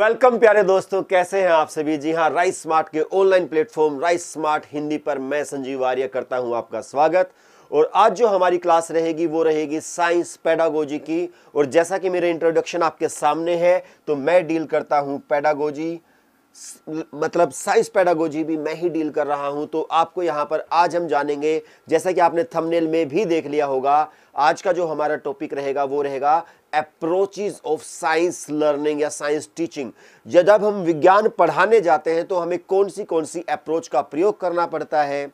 Welcome प्यारे दोस्तों, कैसे हैं आप सभी। जी हां, राइस स्मार्ट के online platform rise smart Hindi पर मैं संजीव आर्य करता हूं आपका स्वागत। और आज जो हमारी क्लास रहेगी वो रहेगी साइंस पेडागोजी की। और जैसा कि मेरे इंट्रोडक्शन आपके सामने है तो मैं डील करता हूं पेडागोजी, मतलब साइंस पेडागोजी भी मैं ही डील कर रहा हूं। तो आपको यहां पर आज हम जानेंगे, जैसा कि आपने थंबनेल में भी देख लिया होगा, आज का जो हमारा टॉपिक रहेगा वो रहेगा अप्रोचेस ऑफ साइंस लर्निंग या साइंस टीचिंग। जब हम विज्ञान पढ़ाने जाते हैं तो हमें कौन सी अप्रोच का प्रयोग करना पड़ता है।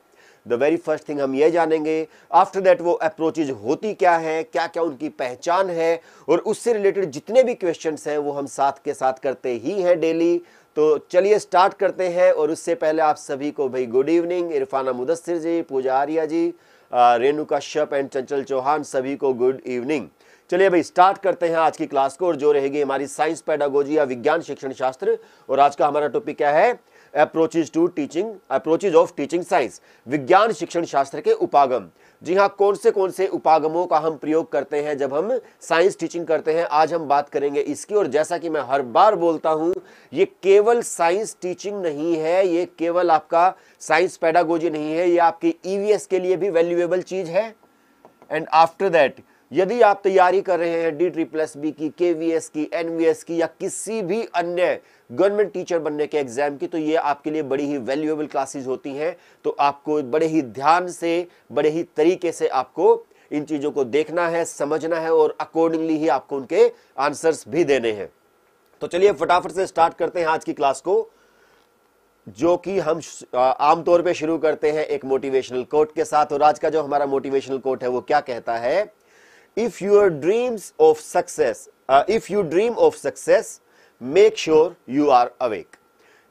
द वेरी फर्स्ट थिंग हम ये जानेंगे। आफ्टर दैट वो अप्रोचेज होती क्या है, क्या क्या उनकी पहचान है, और उससे रिलेटेड जितने भी क्वेश्चंस हैं वो हम साथ के साथ करते ही हैं डेली। तो चलिए स्टार्ट करते हैं। और उससे पहले आप सभी को भाई good evening. Irfana Mudassar ji, Pooja Arya ji, Renuka Kashyap and Chanchal Chauhan, सभी को गुड इवनिंग। चलिए भाई स्टार्ट करते हैं आज की क्लास को, और जो रहेगी हमारी साइंस पेडागोजी या विज्ञान शिक्षण शास्त्र। और आज का हमारा टॉपिक क्या है? Approaches to teaching, approaches of teaching science, विज्ञान शिक्षण शास्त्र के उपागम। जी हाँ, कौन से उपागमों का हम प्रयोग करते हैं जब हम साइंस टीचिंग करते हैं, आज हम बात करेंगे इसकी। और जैसा कि मैं हर बार बोलता हूं, ये केवल साइंस टीचिंग नहीं है, ये केवल आपका साइंस पेडागोजी नहीं है, ये आपके ईवीएस के लिए भी वैल्यूएबल चीज है। एंड आफ्टर दैट यदि आप तैयारी कर रहे हैं DTTB की, KVS की, NVS की या किसी भी अन्य गवर्नमेंट टीचर बनने के एग्जाम की, तो ये आपके लिए बड़ी ही वैल्यूएबल क्लासेस होती हैं। तो आपको बड़े ही ध्यान से, बड़े ही तरीके से आपको इन चीज़ों को देखना है, समझना है, और अकॉर्डिंगली ही आपको उनके आंसर्स भी देने हैं। तो चलिए फटाफट से स्टार्ट करते हैं आज की क्लास को, जो कि हम आमतौर पर शुरू करते हैं एक मोटिवेशनल कोट के साथ। और आज का जो हमारा मोटिवेशनल कोट है वो क्या कहता है? If you dream of success, make sure you are awake.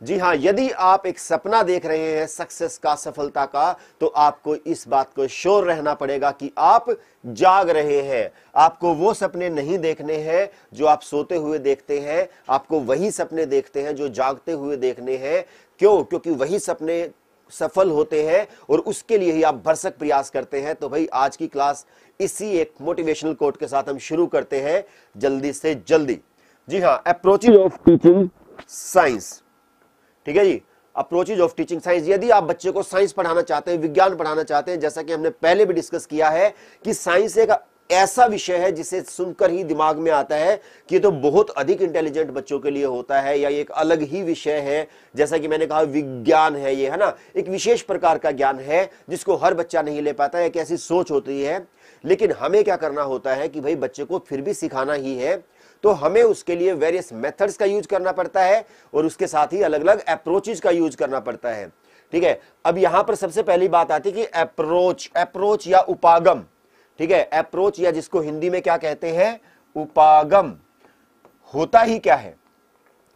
जी हाँ, यदि आप एक सपना देख रहे हैं सक्सेस का, सफलता का, तो आपको इस बात को श्योर रहना पड़ेगा कि आप जाग रहे हैं। आपको वो सपने नहीं देखने हैं जो आप सोते हुए देखते हैं, आपको वही सपने देखते हैं जो जागते हुए देखने हैं। क्यों? क्योंकि वही सपने सफल होते हैं और उसके लिए ही आप भरसक प्रयास करते हैं। तो भाई आज की क्लास इसी एक मोटिवेशनल कोट के साथ हम शुरू करते हैं जल्दी से जल्दी। जी हाँ, अप्रोचेज ऑफ टीचिंग साइंस। ठीक है जी, अप्रोचेज ऑफ टीचिंग साइंस। यदि आप बच्चे को साइंस पढ़ाना चाहते हैं, विज्ञान पढ़ाना चाहते हैं, जैसा कि हमने पहले भी डिस्कस किया है कि साइंस एक ऐसा विषय है जिसे सुनकर ही दिमाग में आता है कि ये तो बहुत अधिक इंटेलिजेंट बच्चों के लिए होता है, या ये एक अलग ही विषय है। जैसा कि मैंने कहा, विज्ञान है ये, है ना, एक विशेष प्रकार का ज्ञान है जिसको हर बच्चा नहीं ले पाता है, एक ऐसी सोच होती है। लेकिन हमें क्या करना होता है कि भाई बच्चे को फिर भी सिखाना ही है, तो हमें उसके लिए वेरियस मेथड्स का यूज करना पड़ता है और उसके साथ ही अलग अलग अप्रोचेज का यूज करना पड़ता है। ठीक है, अब यहां पर सबसे पहली बात आती है कि अप्रोच या उपागम। ठीक है, अप्रोच या जिसको हिंदी में क्या कहते हैं, उपागम, होता ही क्या है?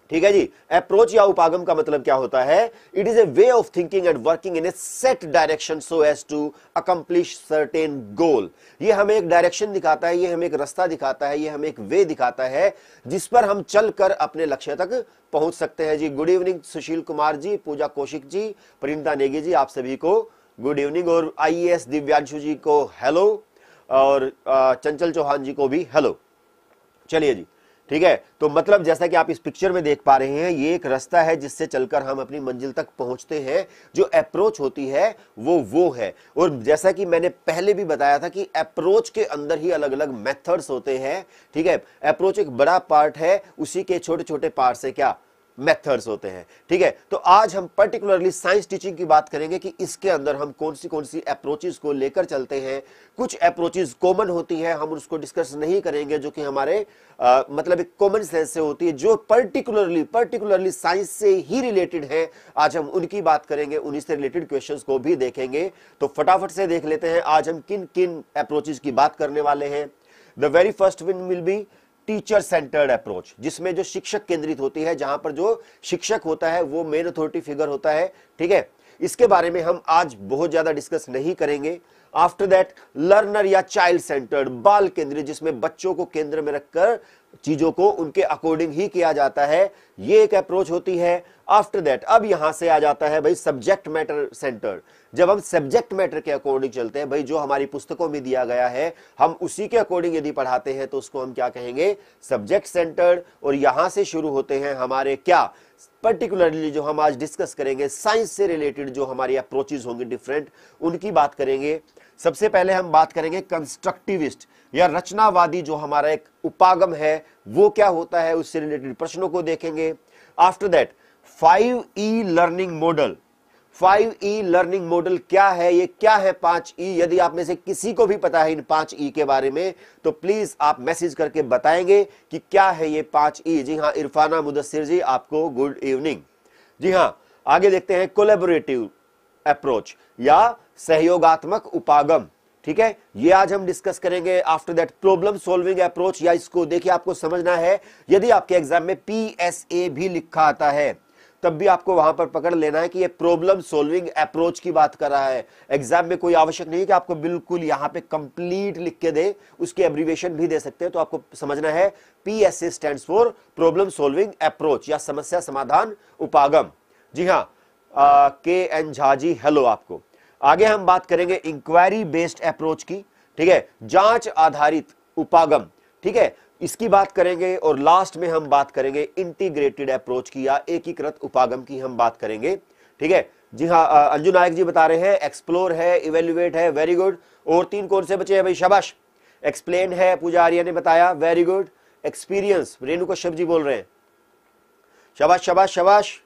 ठीक है जी, अप्रोच या उपागम का मतलब क्या होता है? It is a way of thinking and working in a set direction so as to accomplish certain goal. ये हमें एक डायरेक्शन दिखाता है, ये हमें एक रास्ता दिखाता है, ये हमें एक वे दिखाता है जिस पर हम चलकर अपने लक्ष्य तक पहुंच सकते हैं। जी गुड इवनिंग सुशील कुमार जी, पूजा कौशिक जी, प्रीति नेगी जी, आप सभी को गुड इवनिंग। और IAS दिव्यांशु जी को हेलो, और चंचल चौहान जी को भी हेलो। चलिए जी, ठीक है, तो मतलब जैसा कि आप इस पिक्चर में देख पा रहे हैं, ये एक रास्ता है जिससे चलकर हम अपनी मंजिल तक पहुंचते हैं। जो अप्रोच होती है वो है। और जैसा कि मैंने पहले भी बताया था कि अप्रोच के अंदर ही अलग अलग मेथड्स होते हैं। ठीक है, अप्रोच एक बड़ा पार्ट है, उसी के छोटे छोटे पार्ट से क्या मेथड्स होते हैं। ठीक है, तो आज हम पर्टिकुलरली साइंस टीचिंग की बात करेंगे कि इसके अंदर हम कौन सी अप्रोचेस को लेकर चलते हैं। कुछ अप्रोचेस कॉमन होती हैं, हम उसको डिस्कस नहीं करेंगे, जो कि हमारे मतलब एक कॉमन सेंस से होती है, जो पर्टिकुलरली साइंस से ही रिलेटेड है। आज हम उनकी बात करेंगे, उन्हीं से रिलेटेड क्वेश्चंस को भी देखेंगे। तो फटाफट से देख लेते हैं आज हम किन अप्रोचेस की बात करने वाले हैं। The very first one will be teacher centred approach, जिसमें जो शिक्षक केंद्रित होती है, जहां पर जो शिक्षक होता है वो मेन अथॉरिटी फिगर होता है। ठीक है, इसके बारे में हम आज बहुत ज्यादा डिस्कस नहीं करेंगे। आफ्टर दैट लर्नर या चाइल्ड सेंटर्ड, बाल केंद्रित, जिसमें बच्चों को केंद्र में रखकर चीजों को उनके अकॉर्डिंग ही किया जाता है, ये एक अप्रोच होती है। आफ्टर दैट अब यहां से आ जाता है भाई सब्जेक्ट मैटर सेंटर। जब हम सब्जेक्ट मैटर के अकॉर्डिंग चलते हैं भाई, जो हमारी पुस्तकों में दिया गया है हम उसी के अकॉर्डिंग यदि पढ़ाते हैं तो उसको हम क्या कहेंगे, सब्जेक्ट सेंटर्ड। और यहां से शुरू होते हैं हमारे क्या, पर्टिकुलरली जो हम आज डिस्कस करेंगे साइंस से रिलेटेड जो हमारी अप्रोचेज होंगी डिफरेंट, उनकी बात करेंगे। सबसे पहले हम बात करेंगे कंस्ट्रक्टिविस्ट या रचनावादी, जो हमारा एक उपागम है वो क्या होता है, उससे रिलेटेड प्रश्नों को देखेंगे। After that 5E learning model, 5E learning model क्या है, ये क्या है 5E? यदि आप में से किसी को भी पता है इन 5E के बारे में तो प्लीज आप मैसेज करके बताएंगे कि क्या है ये 5E। जी हाँ, इरफाना मुदस्सर जी आपको गुड इवनिंग। जी हाँ, आगे देखते हैं कोलैबोरेटिव अप्रोच या सहयोगात्मक उपागम, ठीक है, ये आज हम डिस्कस करेंगे। After that problem solving approach, या इसको देखिए आपको समझना है, यदि आपके एग्जाम में PSA भी लिखा आता है तब भी आपको वहां पर पकड़ लेना है कि ये प्रॉब्लम सॉल्विंग अप्रोच की बात कर रहा है। एग्जाम में कोई आवश्यक नहीं कि आपको बिल्कुल यहाँ पे कंप्लीट लिख के दे, उसके एब्रीवेशन भी दे सकते हैं। तो आपको समझना है PSA stands for problem solving approach या समस्या समाधान उपागम। जी हाँ, के एन झा जी हेलो आपको। आगे हम बात करेंगे इंक्वायरी बेस्ड अप्रोच की, ठीक है, जांच आधारित उपागम, ठीक है, इसकी बात करेंगे। और लास्ट में हम बात करेंगे इंटीग्रेटेड अप्रोच की या एकीकृत उपागम की हम बात करेंगे, ठीक है। जी हाँ, अंजू नायक जी बता रहे हैं एक्सप्लोर है, इवेल्युएट है, वेरी गुड। और तीन कौन से बचे हैं भाई, शाबाश। एक्सप्लेन है, पूजा आर्या ने बताया, very good. Experience, Renuka Kashyap ji बोल रहे हैं, शाबाश शाबाश शाबाश।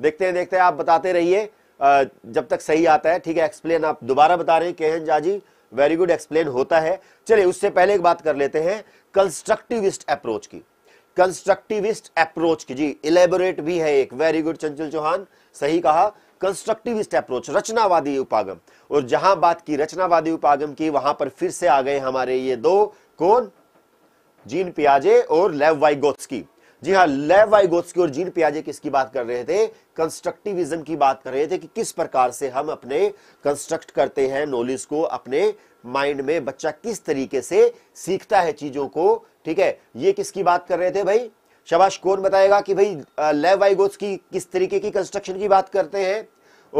देखते हैं आप बताते रहिए जब तक सही आता है, ठीक है। एक्सप्लेन आप दोबारा बता रहे हैं K N Jha ji, very good, explain होता है। चलिए उससे पहले एक बात कर लेते हैं कंस्ट्रक्टिविस्ट अप्रोच की, कंस्ट्रक्टिविस्ट अप्रोच की। जी इलेबोरेट भी है एक, वेरी गुड चंचल चौहान, सही कहा। कंस्ट्रक्टिविस्ट अप्रोच रचनावादी उपागम, और जहां बात की रचनावादी उपागम की वहां पर फिर से आ गए हमारे ये दो, कौन, जीन पियाजे और लेव वाइगोत्स्की। जी हाँ, लेव वाइगोत्स्की और जीन पियाजे किसकी बात कर रहे थे, कंस्ट्रक्टिविज्म की बात कर रहे थे कि किस प्रकार से हम अपने कंस्ट्रक्ट करते हैं नॉलेज को, अपने माइंड में बच्चा किस तरीके से सीखता है चीजों को, ठीक है। ये किसकी बात कर रहे थे भाई, शाबाश, कौन बताएगा कि भाई लेव वाइगोत्स्की किस तरीके की कंस्ट्रक्शन की बात करते हैं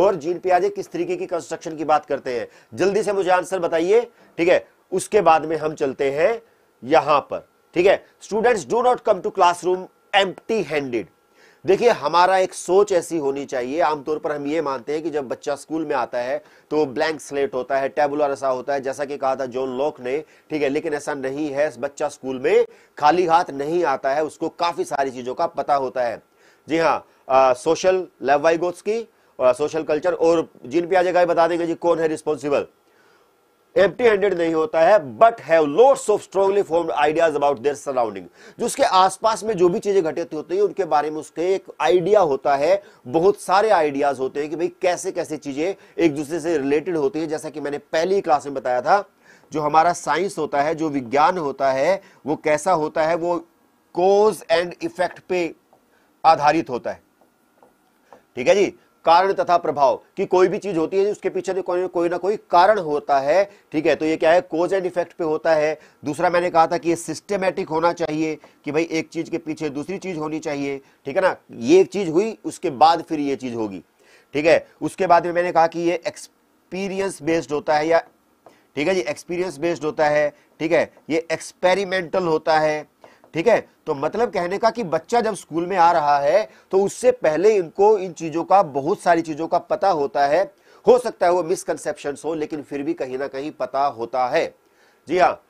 और जीन पियाजे किस तरीके की कंस्ट्रक्शन की बात करते हैं, जल्दी से मुझे आंसर बताइए, ठीक है। उसके बाद में हम चलते हैं यहां पर, ठीक है। Students do not come to classroom empty handed. देखिए हमारा एक सोच ऐसी होनी चाहिए, आमतौर पर हम ये मानते हैं कि जब बच्चा स्कूल में आता है तो वो ब्लैंक स्लेट होता है, टेबुला रसा होता है, जैसा कि कहा था जॉन लॉक ने, ठीक है, लेकिन ऐसा नहीं है। बच्चा स्कूल में खाली हाथ नहीं आता है, उसको काफी सारी चीजों का पता होता है। जी हाँ, social Lev Vygotsky, social culture और जीन पियाजे का बता देंगे जी कौन है रिस्पॉन्सिबल। एम्प्टी हैंडेड नहीं होता है, but have lots of strongly formed ideas about their surrounding. जो उसके आसपास में जो भी चीजें घटित होती हैं उनके बारे में उसके एक आइडिया होता है, बहुत सारे आइडियाज होते हैं कि भाई कैसे कैसे चीजें एक दूसरे से रिलेटेड होती हैं। जैसा कि मैंने पहली क्लास में बताया था, जो हमारा साइंस होता है, जो विज्ञान होता है, वो कैसा होता है, वो कॉज एंड इफेक्ट पे आधारित होता है, ठीक है जी, कारण तथा प्रभाव। कि कोई भी चीज होती है उसके पीछे कोई ना कोई कारण होता है, ठीक है। तो ये क्या है, कॉज एंड इफेक्ट पे होता है। दूसरा मैंने कहा था कि ये सिस्टेमेटिक होना चाहिए कि भाई एक चीज के पीछे दूसरी चीज होनी चाहिए, ठीक है ना। ये एक चीज हुई, उसके बाद फिर ये चीज होगी, ठीक है। उसके बाद में मैंने कहा कि ये एक्सपीरियंस बेस्ड होता है, या ठीक है जी, एक्सपीरियंस बेस्ड होता है, ठीक है, ये एक्सपेरिमेंटल होता है, ठीक है। तो मतलब कहने का कि बच्चा जब स्कूल में आ रहा है तो उससे पहले इनको इन चीजों का, बहुत सारी चीजों का पता होता है। हो सकता है वो मिसकंसेप्शंस हो, लेकिन फिर भी कहीं ना कहीं पता होता है। जी हाँ,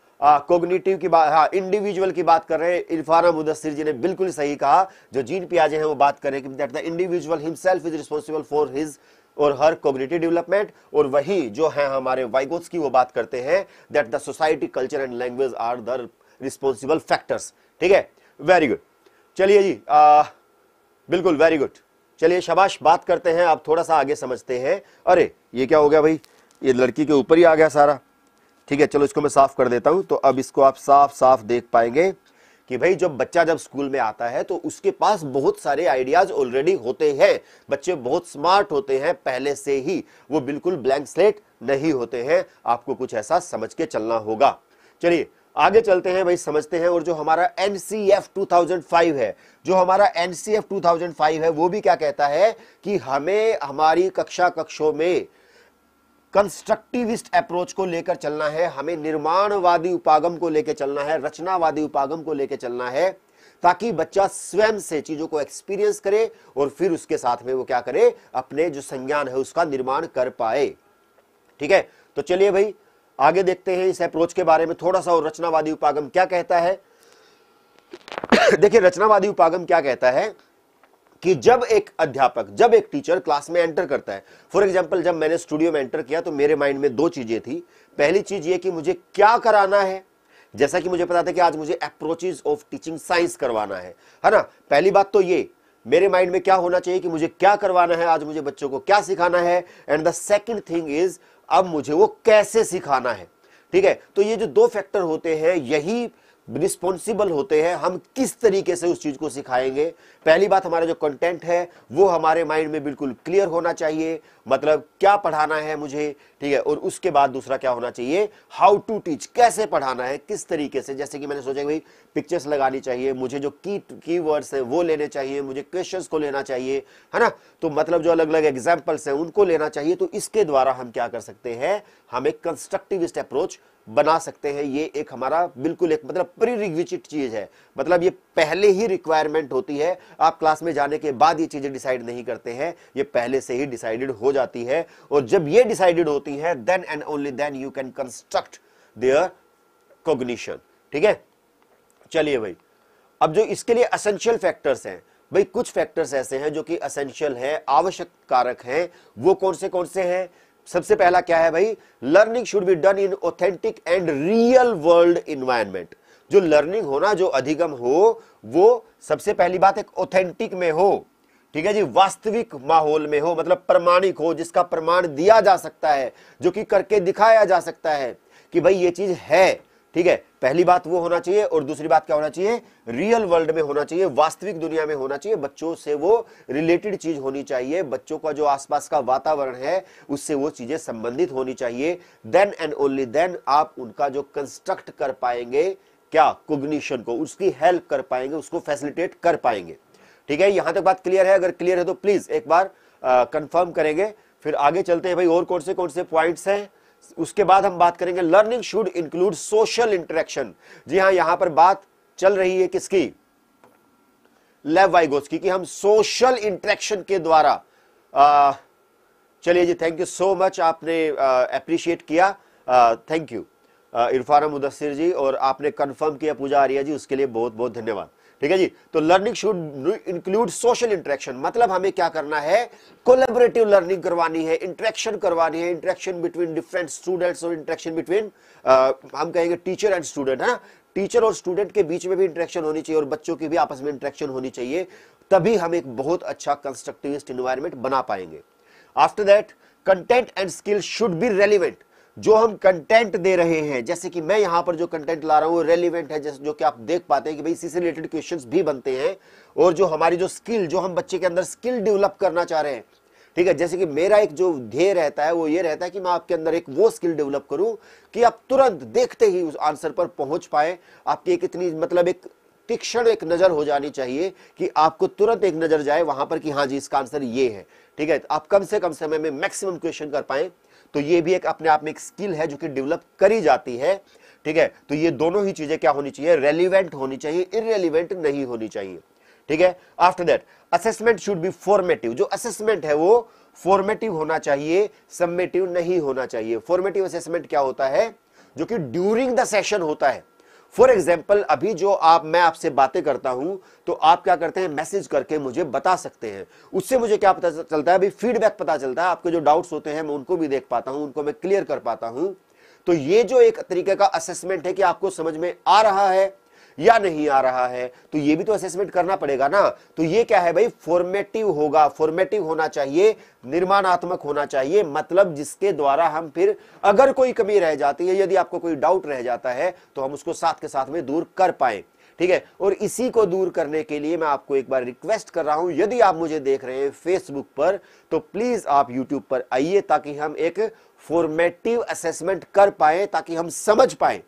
कॉग्निटिव की बात, हाँ इंडिविजुअल की बात कर रहे हैं, इरफाना मुदस्सिर जी ने बिल्कुल सही कहा। जो जीन पियाजे हैं वो बात कर रहे हैं कि that the individual himself is responsible for his और हर कॉग्निटिव डेवलपमेंट, और वही जो है हमारे वाइगोत्स्की वो बात करते हैं that the society, culture and language are the responsible factors, ठीक है, वेरी गुड। चलिए जी, बिल्कुल वेरी गुड, चलिए शाबाश, बात करते हैं। आप थोड़ा सा आगे समझते हैं। अरे ये क्या हो गया भाई, ये लड़की के ऊपर ही आ गया सारा, ठीक है, चलो इसको मैं साफ कर देता हूं। तो अब इसको आप साफ साफ देख पाएंगे कि भाई जब बच्चा जब स्कूल में आता है तो उसके पास बहुत सारे आइडियाज ऑलरेडी होते हैं। बच्चे बहुत स्मार्ट होते हैं पहले से ही, वो बिल्कुल ब्लैंक स्लेट नहीं होते हैं। आपको कुछ ऐसा समझ के चलना होगा। चलिए आगे चलते हैं भाई, समझते हैं। और जो हमारा NCF 2005 है, जो हमारा NCF 2005 है वो भी क्या कहता है कि हमें हमारी कक्षा कक्षों में कंस्ट्रक्टिविस्ट अप्रोच को लेकर चलना है, हमें निर्माणवादी उपागम को लेकर चलना है, रचनावादी उपागम को लेकर चलना है, ताकि बच्चा स्वयं से चीजों को एक्सपीरियंस करे और फिर उसके साथ में वो क्या करे, अपने जो संज्ञान है उसका निर्माण कर पाए। ठीक है, तो चलिए भाई आगे देखते हैं इस अप्रोच के बारे में थोड़ा सा। और रचनावादी उपागम क्या कहता है, देखिए रचनावादी उपागम क्या कहता है कि जब एक अध्यापक, जब एक टीचर क्लास में एंटर करता है, फॉर एग्जाम्पल जब मैंने स्टूडियो में एंटर किया तो मेरे माइंड में दो चीजें थी। पहली चीज ये कि मुझे क्या कराना है, जैसा कि मुझे पता था कि आज मुझे अप्रोचेस ऑफ टीचिंग साइंस करवाना है ना। पहली बात तो ये मेरे माइंड में क्या होना चाहिए कि मुझे क्या करवाना है, आज मुझे बच्चों को क्या सिखाना है। And the second thing is अब मुझे वो कैसे सिखाना है। ठीक है, तो ये जो दो फैक्टर होते हैं यही रिस्पॉन्सिबल होते हैं हम किस तरीके से उस चीज को सिखाएंगे। पहली बात, हमारा जो कंटेंट है वो हमारे माइंड में बिल्कुल क्लियर होना चाहिए, मतलब क्या पढ़ाना है मुझे। ठीक है, और उसके बाद दूसरा क्या होना चाहिए, हाउ टू टीच, कैसे पढ़ाना है, किस तरीके से। जैसे कि मैंने सोचा भाई पिक्चर्स लगानी चाहिए, मुझे जो की वर्ड्स हैं वो लेने चाहिए, मुझे क्वेश्चंस को लेना चाहिए, है ना। तो मतलब जो अलग अलग एग्जाम्पल्स हैं उनको लेना चाहिए। तो इसके द्वारा हम क्या कर सकते हैं, हम एक कंस्ट्रक्टिविस्ट अप्रोच बना सकते हैं। ये एक हमारा बिल्कुल एक मतलब प्रीरिक्विजिट चीज है, मतलब ये पहले ही रिक्वायरमेंट होती है। आप क्लास में जाने के बाद ये चीजें डिसाइड नहीं करते हैं, ये पहले से ही डिसाइडेड हो जाती है। और जब ये डिसाइडेड होती है then and only then you can construct their cognition. ठीक है, चलिए भाई अब जो इसके लिए एसेंशियल फैक्टर्स हैं, भाई कुछ फैक्टर्स ऐसे हैं जो कि एसेंशियल है, आवश्यक कारक हैं। वो कौन से हैं? सबसे पहला क्या है भाई, learning should be done in authentic and real world environment. जो लर्निंग होना, जो अधिगम हो, वो सबसे पहली बात एक ऑथेंटिक में हो। ठीक है जी, वास्तविक माहौल में हो, मतलब प्रमाणिक हो, जिसका प्रमाण दिया जा सकता है, जो कि करके दिखाया जा सकता है कि भाई ये चीज है। ठीक है, पहली बात वो होना चाहिए। और दूसरी बात क्या होना चाहिए, रियल वर्ल्ड में होना चाहिए, वास्तविक दुनिया में होना चाहिए, बच्चों से वो रिलेटेड चीज होनी चाहिए, बच्चों का जो आसपास का वातावरण है उससे वो चीजें संबंधित होनी चाहिए। देन एंड ओनली देन आप उनका जो कंस्ट्रक्ट कर पाएंगे क्या, कॉग्निशन को, उसकी हेल्प कर पाएंगे, उसको फैसिलिटेट कर पाएंगे। ठीक है, यहां तक बात क्लियर है? अगर क्लियर है तो प्लीज एक बार कंफर्म करेंगे। फिर आगे चलते हैं भाई, और कौन से पॉइंट्स हैं। उसके बाद हम बात करेंगे learning should include social interaction. जी हां, यहां पर बात चल रही है किसकी, लेव वाइगोस की, कि हम सोशल इंटरेक्शन के द्वारा चलिए जी, थैंक यू सो मच, आपने अप्रिशिएट किया, थैंक यू इरफाना मुदस्सर जी, और आपने कंफर्म किया पूजा आर्या जी, उसके लिए बहुत बहुत धन्यवाद। ठीक है जी, तो learning should include social interaction, मतलब हमें क्या करना है, कोलैबोरेटिव लर्निंग करवानी है, इंटरेक्शन करवानी है, इंटरेक्शन बिटवीन डिफरेंट स्टूडेंट्स और इंटरेक्शन बिटवीन हम कहेंगे टीचर एंड स्टूडेंट, है ना। टीचर और स्टूडेंट के बीच में भी इंटरेक्शन होनी चाहिए और बच्चों की भी आपस में इंटरेक्शन होनी चाहिए, तभी हम एक बहुत अच्छा कंस्ट्रक्टिविस्ट इन्वायरमेंट बना पाएंगे। After that, content and skill should be relevant. जो हम कंटेंट दे रहे हैं, जैसे कि मैं यहां पर जो कंटेंट ला रहा हूं वो रेलिवेंट है, जैसे जो कि आप देख पाते हैं कि भाई इसी से रिलेटेड क्वेश्चंस भी बनते हैं। और जो हमारी जो स्किल, जो हम बच्चे के अंदर स्किल डेवलप करना चाह रहे हैं, ठीक है, जैसे कि मेरा एक जो ध्येय रहता है वो ये रहता है कि मैं आपके अंदर एक वो स्किल डेवलप करूं कि आप तुरंत देखते ही उस आंसर पर पहुंच पाए। आपकी एक इतनी मतलब एक तीक्ष्ण एक नजर हो जानी चाहिए कि आपको तुरंत एक नजर जाए वहां पर कि हाँ जी इसका आंसर ये है। ठीक है, आप कम से कम समय में मैक्सिमम क्वेश्चन कर पाए। तो ये भी एक अपने आप में एक स्किल है जो कि डेवलप करी जाती है। ठीक है, तो ये दोनों ही चीजें क्या होनी चाहिए, रेलिवेंट होनी चाहिए, इररेलिवेंट नहीं होनी चाहिए। ठीक है, after that assessment should be formative. जो असेसमेंट है वो फॉर्मेटिव होना चाहिए, सम्मेटिव नहीं होना चाहिए। फॉर्मेटिव असेसमेंट क्या होता है, जो कि ड्यूरिंग द सेशन होता है। फॉर एग्जाम्पल अभी जो मैं आपसे बातें करता हूं तो आप क्या करते हैं, मैसेज करके मुझे बता सकते हैं, उससे मुझे क्या पता चलता है भाई, फीडबैक पता चलता है, आपके जो डाउट्स होते हैं मैं उनको भी देख पाता हूं, उनको मैं क्लियर कर पाता हूं। तो ये जो एक तरीके का असेसमेंट है कि आपको समझ में आ रहा है या नहीं आ रहा है, तो ये भी तो असेसमेंट करना पड़ेगा ना। तो ये क्या है भाई, फॉर्मेटिव होगा, फॉर्मेटिव होना चाहिए, निर्माणात्मक होना चाहिए, मतलब जिसके द्वारा हम फिर अगर कोई कमी रह जाती है, यदि आपको कोई डाउट रह जाता है तो हम उसको साथ के साथ में दूर कर पाए। ठीक है, और इसी को दूर करने के लिए मैं आपको एक बार रिक्वेस्ट कर रहा हूं, यदि आप मुझे देख रहे हैं फेसबुक पर तो प्लीज आप यूट्यूब पर आइए, ताकि हम एक फॉर्मेटिव असेसमेंट कर पाए, ताकि हम समझ पाए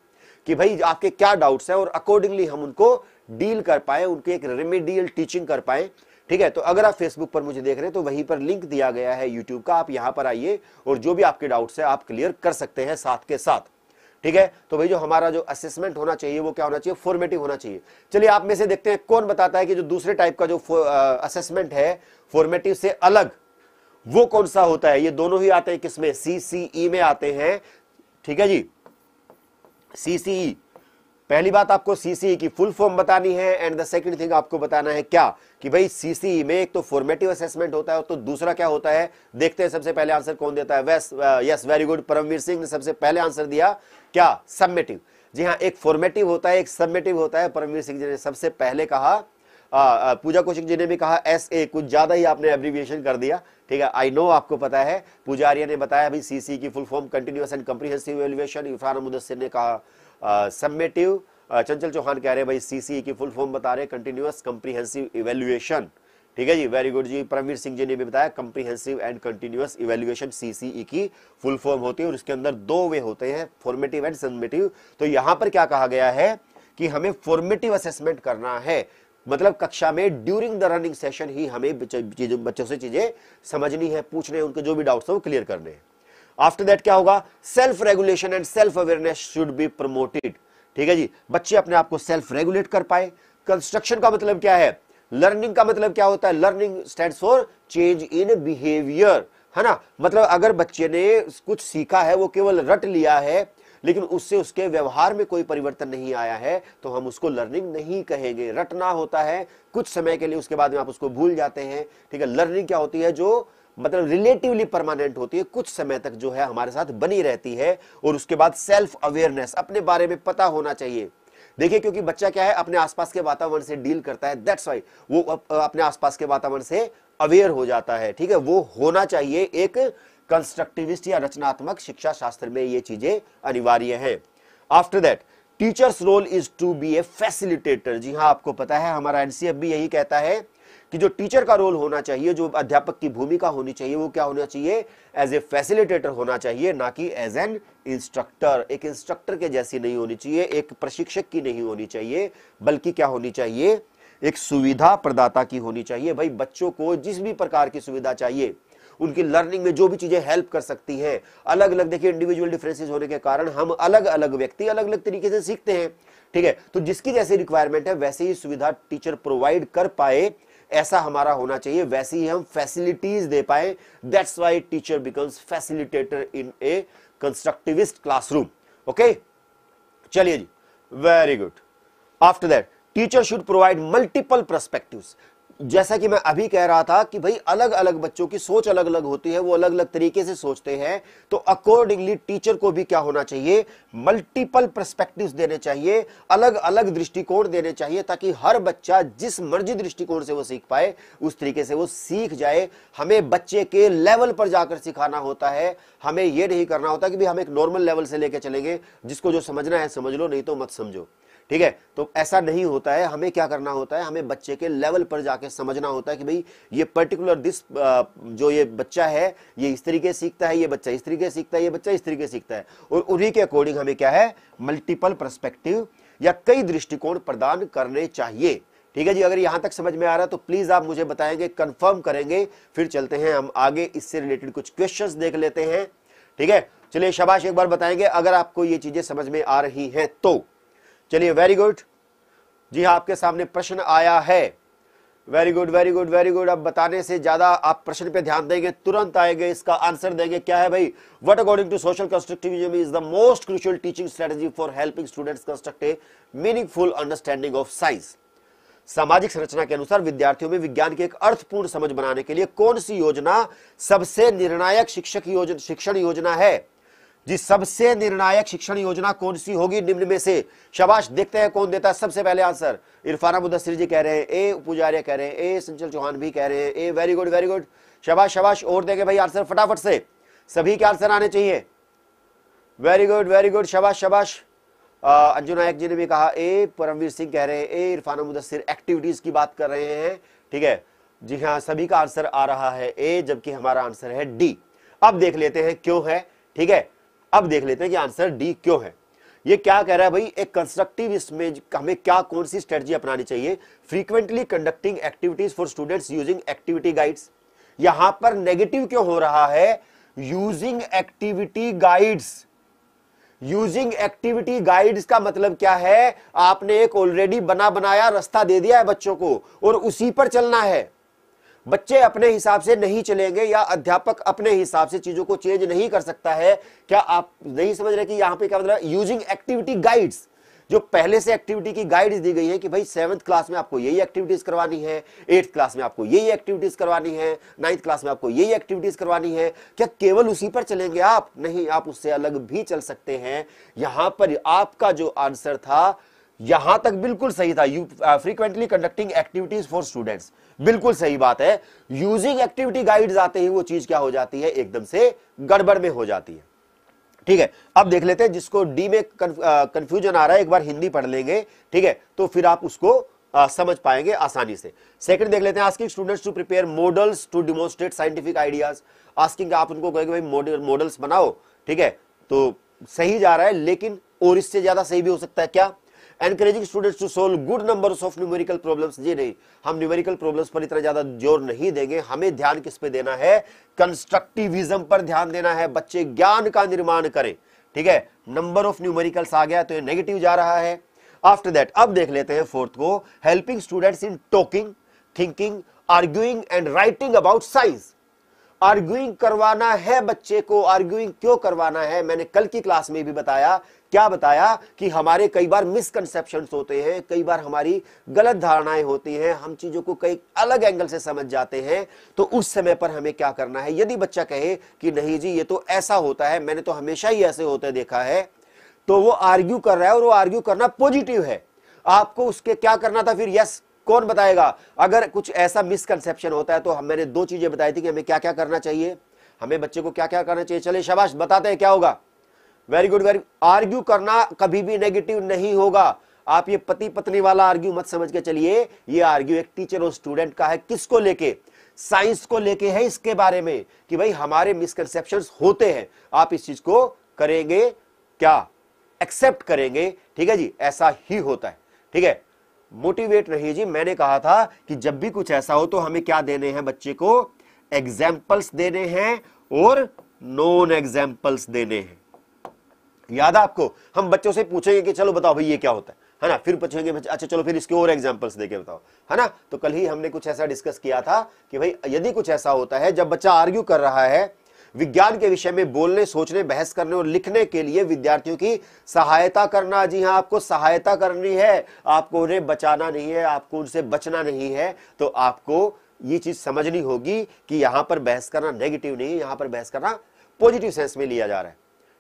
कि भाई आपके क्या डाउट्स हैं और अकॉर्डिंगली हम उनको डील कर पाए, उनकी एक रेमेडियल टीचिंग कर पाए। ठीक है, तो अगर आप फेसबुक पर मुझे देख रहे हैं तो वहीं पर लिंक दिया गया है यूट्यूब का, आप यहाँ पर आइए और जो भी आपके डाउट्स हैं आप क्लियर कर सकते हैं साथ के साथ। ठीक है, तो भाई जो हमारा जो असेसमेंट होना चाहिए वो क्या होना चाहिए, फॉर्मेटिव होना चाहिए। चलिए आप में से देखते हैं कौन बताता है कि जो दूसरे टाइप का जो असेसमेंट है फॉर्मेटिव से अलग वो कौन सा होता है। ये दोनों ही आते हैं किसमें, सीसीई में आते हैं। ठीक है जी, सीसीई, पहली बात आपको सीसीई की फुल फॉर्म बतानी है एंड द सेकंड थिंग आपको बताना है क्या कि भाई सीसीई में एक तो फॉर्मेटिव असेसमेंट होता है और तो दूसरा क्या होता है। देखते हैं सबसे पहले आंसर कौन देता है। Yes, very good, Paramvir Singh ने सबसे पहले आंसर दिया। क्या, सबमेटिव। जी हाँ, एक फॉर्मेटिव होता है, एक सबमेटिव होता है। परमवीर सिंह जी ने सबसे पहले कहा, पूजा कौशिक जी ने भी कहा SA, कुछ ज्यादा ही आपने एब्रिविएशन कर दिया। ठीक है, आई नो आपको पता है। पूजा आर्या ने बताया भाई सीसी की full form continuous and comprehensive evaluation. Irfana Mudassar ने कहा सबमेटिव। चंचल चौहान कह रहे हैं भाई सीसीई की फुल फॉर्म बता रहे, कंटिन्यूअस कॉम्प्रिहेंसिव इवैल्यूएशन। ठीक है जी, वेरी गुड जी। परमवीर सिंह जी ने भी बताया comprehensive and continuous evaluation CCE की फुल फॉर्म होती है और इसके अंदर दो वे होते हैं, फॉर्मेटिव एंड सबमेटिव। तो यहाँ पर क्या कहा गया है कि हमें फॉर्मेटिव असेसमेंट करना है, मतलब कक्षा में ड्यूरिंग द रनिंग सेशन ही हमें बच्चों से चीजें समझनी है, पूछने हैं, उनके जो भी डाउट्स हैं वो क्लियर करने हैं। आफ्टर दैट क्या होगा, self regulation and self awareness should be promoted. ठीक है जी, बच्चे अपने आप को सेल्फ रेगुलेट कर पाए। कंस्ट्रक्शन का मतलब क्या है, लर्निंग का मतलब क्या होता है, learning stands for change in behaviour, है ना। मतलब अगर बच्चे ने कुछ सीखा है, वो केवल रट लिया है लेकिन उससे उसके व्यवहार में कोई परिवर्तन नहीं आया है तो हम उसको लर्निंग नहीं कहेंगे। रटना होता है कुछ समय के लिए, उसके बाद में आप उसको भूल जाते हैं। ठीक है, लर्निंग क्या होती है, जो मतलब रिलेटिवली परमानेंट होती है, कुछ समय तक जो है हमारे साथ बनी रहती है और उसके बाद सेल्फ अवेयरनेस, अपने बारे में पता होना चाहिए। देखिए, क्योंकि बच्चा क्या है, अपने आसपास के वातावरण से डील करता है, दैट्स वाई वो अपने आसपास के वातावरण से अवेयर हो जाता है। ठीक है, वो होना चाहिए। एक कंस्ट्रक्टिविस्ट या रचनात्मक शिक्षा शास्त्र में ये चीजें अनिवार्य है। After that teacher's role is to be a facilitator. जी हाँ, आपको पता है हमारा NCERT भी यही कहता है कि जो टीचर का रोल होना चाहिए, जो अध्यापक की भूमिका होनी चाहिए, वो क्या होना चाहिए, एज ए फैसिलिटेटर होना चाहिए, ना कि एज एन इंस्ट्रक्टर। एक इंस्ट्रक्टर के जैसी नहीं होनी चाहिए, एक प्रशिक्षक की नहीं होनी चाहिए, बल्कि क्या होनी चाहिए, एक सुविधा प्रदाता की होनी चाहिए। भाई बच्चों को जिस भी प्रकार की सुविधा चाहिए, उनकी लर्निंग में जो भी चीजें हेल्प कर सकती हैं, अलग अलग, देखिए इंडिविजुअल डिफरेंसेस होने के कारण हम अलग अलग, व्यक्ति अलग अलग तरीके से सीखते हैं। ठीक है, तो जिसकी जैसी रिक्वायरमेंट है वैसे ही सुविधा टीचर प्रोवाइड कर पाए, ऐसा हमारा होना चाहिए, वैसे ही हम फैसिलिटीज दे पाए। That's why teacher becomes facilitator in a constructivist classroom. Okay, चलिए जी, very good. After that teacher should provide multiple perspectives. जैसा कि मैं अभी कह रहा था कि भाई अलग अलग बच्चों की सोच अलग अलग होती है, वो अलग अलग तरीके से सोचते हैं, तो अकॉर्डिंगली टीचर को भी क्या होना चाहिए, मल्टीपल पर्सपेक्टिव्स देने चाहिए, अलग अलग दृष्टिकोण देने चाहिए, ताकि हर बच्चा जिस मर्जी दृष्टिकोण से वो सीख पाए उस तरीके से वो सीख जाए। हमें बच्चे के लेवल पर जाकर सिखाना होता है, हमें ये नहीं करना होता कि भाई हम एक नॉर्मल लेवल से लेकर चलेंगे, जिसको जो समझना है समझ लो, नहीं तो मत समझो। ठीक है, तो ऐसा नहीं होता है। हमें क्या करना होता है, हमें बच्चे के लेवल पर जाके समझना होता है कि भाई ये पर्टिकुलर दिस जो ये बच्चा है ये इस तरीके सीखता है, ये बच्चा इस तरीके सीखता है, ये बच्चा इस तरीके सीखता है, और उन्हीं के अकॉर्डिंग हमें क्या है, मल्टीपल पर्सपेक्टिव या कई दृष्टिकोण प्रदान करने चाहिए। ठीक है जी, अगर यहाँ तक समझ में आ रहा है तो प्लीज आप मुझे बताएंगे, कंफर्म करेंगे, फिर चलते हैं हम आगे, इससे रिलेटेड कुछ क्वेश्चन देख लेते हैं। ठीक है, चलिए शाबाश, एक बार बताएंगे अगर आपको ये चीजें समझ में आ रही हैं तो। चलिए, वेरी गुड जी हाँ, आपके सामने प्रश्न आया है। Very good, very good, very good. अब बताने से ज्यादा आप प्रश्न पे ध्यान देंगे, तुरंत आएंगे, इसका आंसर देंगे। क्या है भाई, what according to social constructivism is the most crucial teaching strategy for helping students construct a meaningful understanding of science. सामाजिक संरचना के अनुसार विद्यार्थियों में विज्ञान की एक अर्थपूर्ण समझ बनाने के लिए कौन सी योजना सबसे निर्णायक शिक्षण योजना है। जी, सबसे निर्णायक शिक्षण योजना कौन सी होगी निम्न में से। शाबाश, देखते हैं कौन देता है सबसे पहले आंसर। इरफाना मुदस्सर जी कह रहे हैं ए, पूजा आर्या कह रहे हैं ए, संचल चौहान भी कह रहे हैं A. Very good, very good, शाबाश शाबाश। और देंगे भाई आंसर फटाफट से, सभी के आंसर आने चाहिए। वेरी गुड, वेरी गुड, शाबाश शाबाश। अंजू नायक जी ने भी कहा ए, परमवीर सिंह कह रहे हैं ए, इरफाना मुदस्सर एक्टिविटीज की बात कर रहे हैं। ठीक है जी हाँ, सभी का आंसर आ रहा है ए, जबकि हमारा आंसर है डी। अब देख लेते हैं क्यों है। ठीक है, अब देख लेते हैं कि आंसर डी क्यों है। ये क्या कह रहा है भाई, एक कंस्ट्रक्टिव इसमें हमें क्या कौन सी स्ट्रेटजी अपनानी चाहिए। Frequently conducting activities for students using activity guides. यहां पर नेगेटिव क्यों हो रहा है? Using activity guides, using activity guides का मतलब क्या है? आपने एक ऑलरेडी बना बनाया रास्ता दे दिया है बच्चों को और उसी पर चलना है। बच्चे अपने हिसाब से नहीं चलेंगे या अध्यापक अपने हिसाब से चीजों को चेंज नहीं कर सकता है। क्या आप नहीं समझ रहे कि यहाँ पे क्या मतलब है? यूजिंग एक्टिविटी गाइड्स, जो पहले से एक्टिविटी की गाइड्स दी गई है कि भाई 7th क्लास में आपको यही एक्टिविटीज करवानी है, 8th क्लास में आपको यही एक्टिविटीज करवानी है, 9th क्लास में आपको यही एक्टिविटीज करवानी है। क्या केवल उसी पर चलेंगे आप? नहीं, आप उससे अलग भी चल सकते हैं। यहां पर आपका जो आंसर था यहां तक बिल्कुल सही था, frequently conducting activities for students, बिल्कुल सही बात है। यूजिंग एक्टिविटी गाइड्स आते ही वो चीज क्या हो जाती है, एकदम से गड़बड़ में हो जाती है। ठीक है, अब देख लेते हैं जिसको डी में कंफ्यूजन आ रहा है, एक बार हिंदी पढ़ लेंगे, ठीक है, तो फिर आप उसको समझ पाएंगे आसानी से। सेकंड देख लेते हैं, asking students to prepare models to demonstrate scientific ideas. Asking आप उनको कहेंगे भाई मॉडल्स बनाओ, ठीक है, तो सही जा रहा है लेकिन और इससे ज्यादा सही भी हो सकता है क्या? Encouraging students to solve good numbers of numerical problems. जी नहीं, हम न्यूमेरिकल प्रॉब्लम्स पर इतना ज्यादा जोर नहीं देंगे, हमें ध्यान किस पे देना है? कंस्ट्रक्टिविज्म पर ध्यान देना है, बच्चे ज्ञान का निर्माण करें। ठीक है, नंबर ऑफ न्यूमेरिकल्स आ गया तो ये नेगेटिव जा रहा है। आफ्टर दैट अब देख लेते हैं फोर्थ को, helping students in talking, thinking, arguing and writing about science. Arguing करवाना है बच्चे को। आर्ग्यूइंग क्यों करवाना है? मैंने कल की क्लास में भी बताया, क्या बताया कि हमारे कई बार मिसकंसेप्शंस होते हैं, कई बार हमारी गलत धारणाएं होती हैं, हम चीजों को कई अलग एंगल से समझ जाते हैं, तो उस समय पर हमें क्या करना है? यदि बच्चा कहे कि नहीं जी ये तो ऐसा होता है, मैंने तो हमेशा ही ऐसे होते देखा है, तो वो आर्ग्यू कर रहा है और वो आर्ग्यू करना पॉजिटिव है, आपको उसके क्या करना था फिर? यस, कौन बताएगा? अगर कुछ ऐसा मिसकंसेप्शन होता है तो मैंने दो चीजें बताई थी कि हमें क्या क्या करना चाहिए, हमें बच्चे को क्या क्या करना चाहिए। चले शाबाश, बताते हैं क्या होगा। Very good, very. आर्ग्यू करना कभी भी नेगेटिव नहीं होगा। आप ये पति पत्नी वाला आर्ग्यू मत समझ के चलिए, ये आर्ग्यू एक टीचर और स्टूडेंट का है। किसको लेके? साइंस को लेके है, इसके बारे में कि भाई हमारे मिसकंसेप्शंस होते हैं, आप इस चीज को करेंगे क्या, एक्सेप्ट करेंगे। ठीक है जी, ऐसा ही होता है। ठीक है, मोटिवेट रहिए जी। मैंने कहा था कि जब भी कुछ ऐसा हो तो हमें क्या देने हैं बच्चे को? एग्जाम्पल्स देने हैं और नॉन एग्जाम्पल्स देने हैं। याद है आपको? हम बच्चों से पूछेंगे कि चलो बताओ भाई ये क्या होता है ना, फिर पूछेंगे अच्छा चलो फिर इसके और एग्जाम्पल्स देके बताओ, है ना। तो कल ही हमने कुछ ऐसा डिस्कस किया था कि भाई यदि कुछ ऐसा होता है जब बच्चा आर्ग्यू कर रहा है, विज्ञान के विषय में बोलने, सोचने, बहस करने और लिखने के लिए विद्यार्थियों की सहायता करना। जी हाँ, आपको सहायता करनी है, आपको उन्हें बचाना नहीं है, आपको उनसे बचना नहीं है। तो आपको ये चीज समझनी होगी कि यहाँ पर बहस करना नेगेटिव नहीं है, यहाँ पर बहस करना पॉजिटिव सेंस में लिया जा रहा है।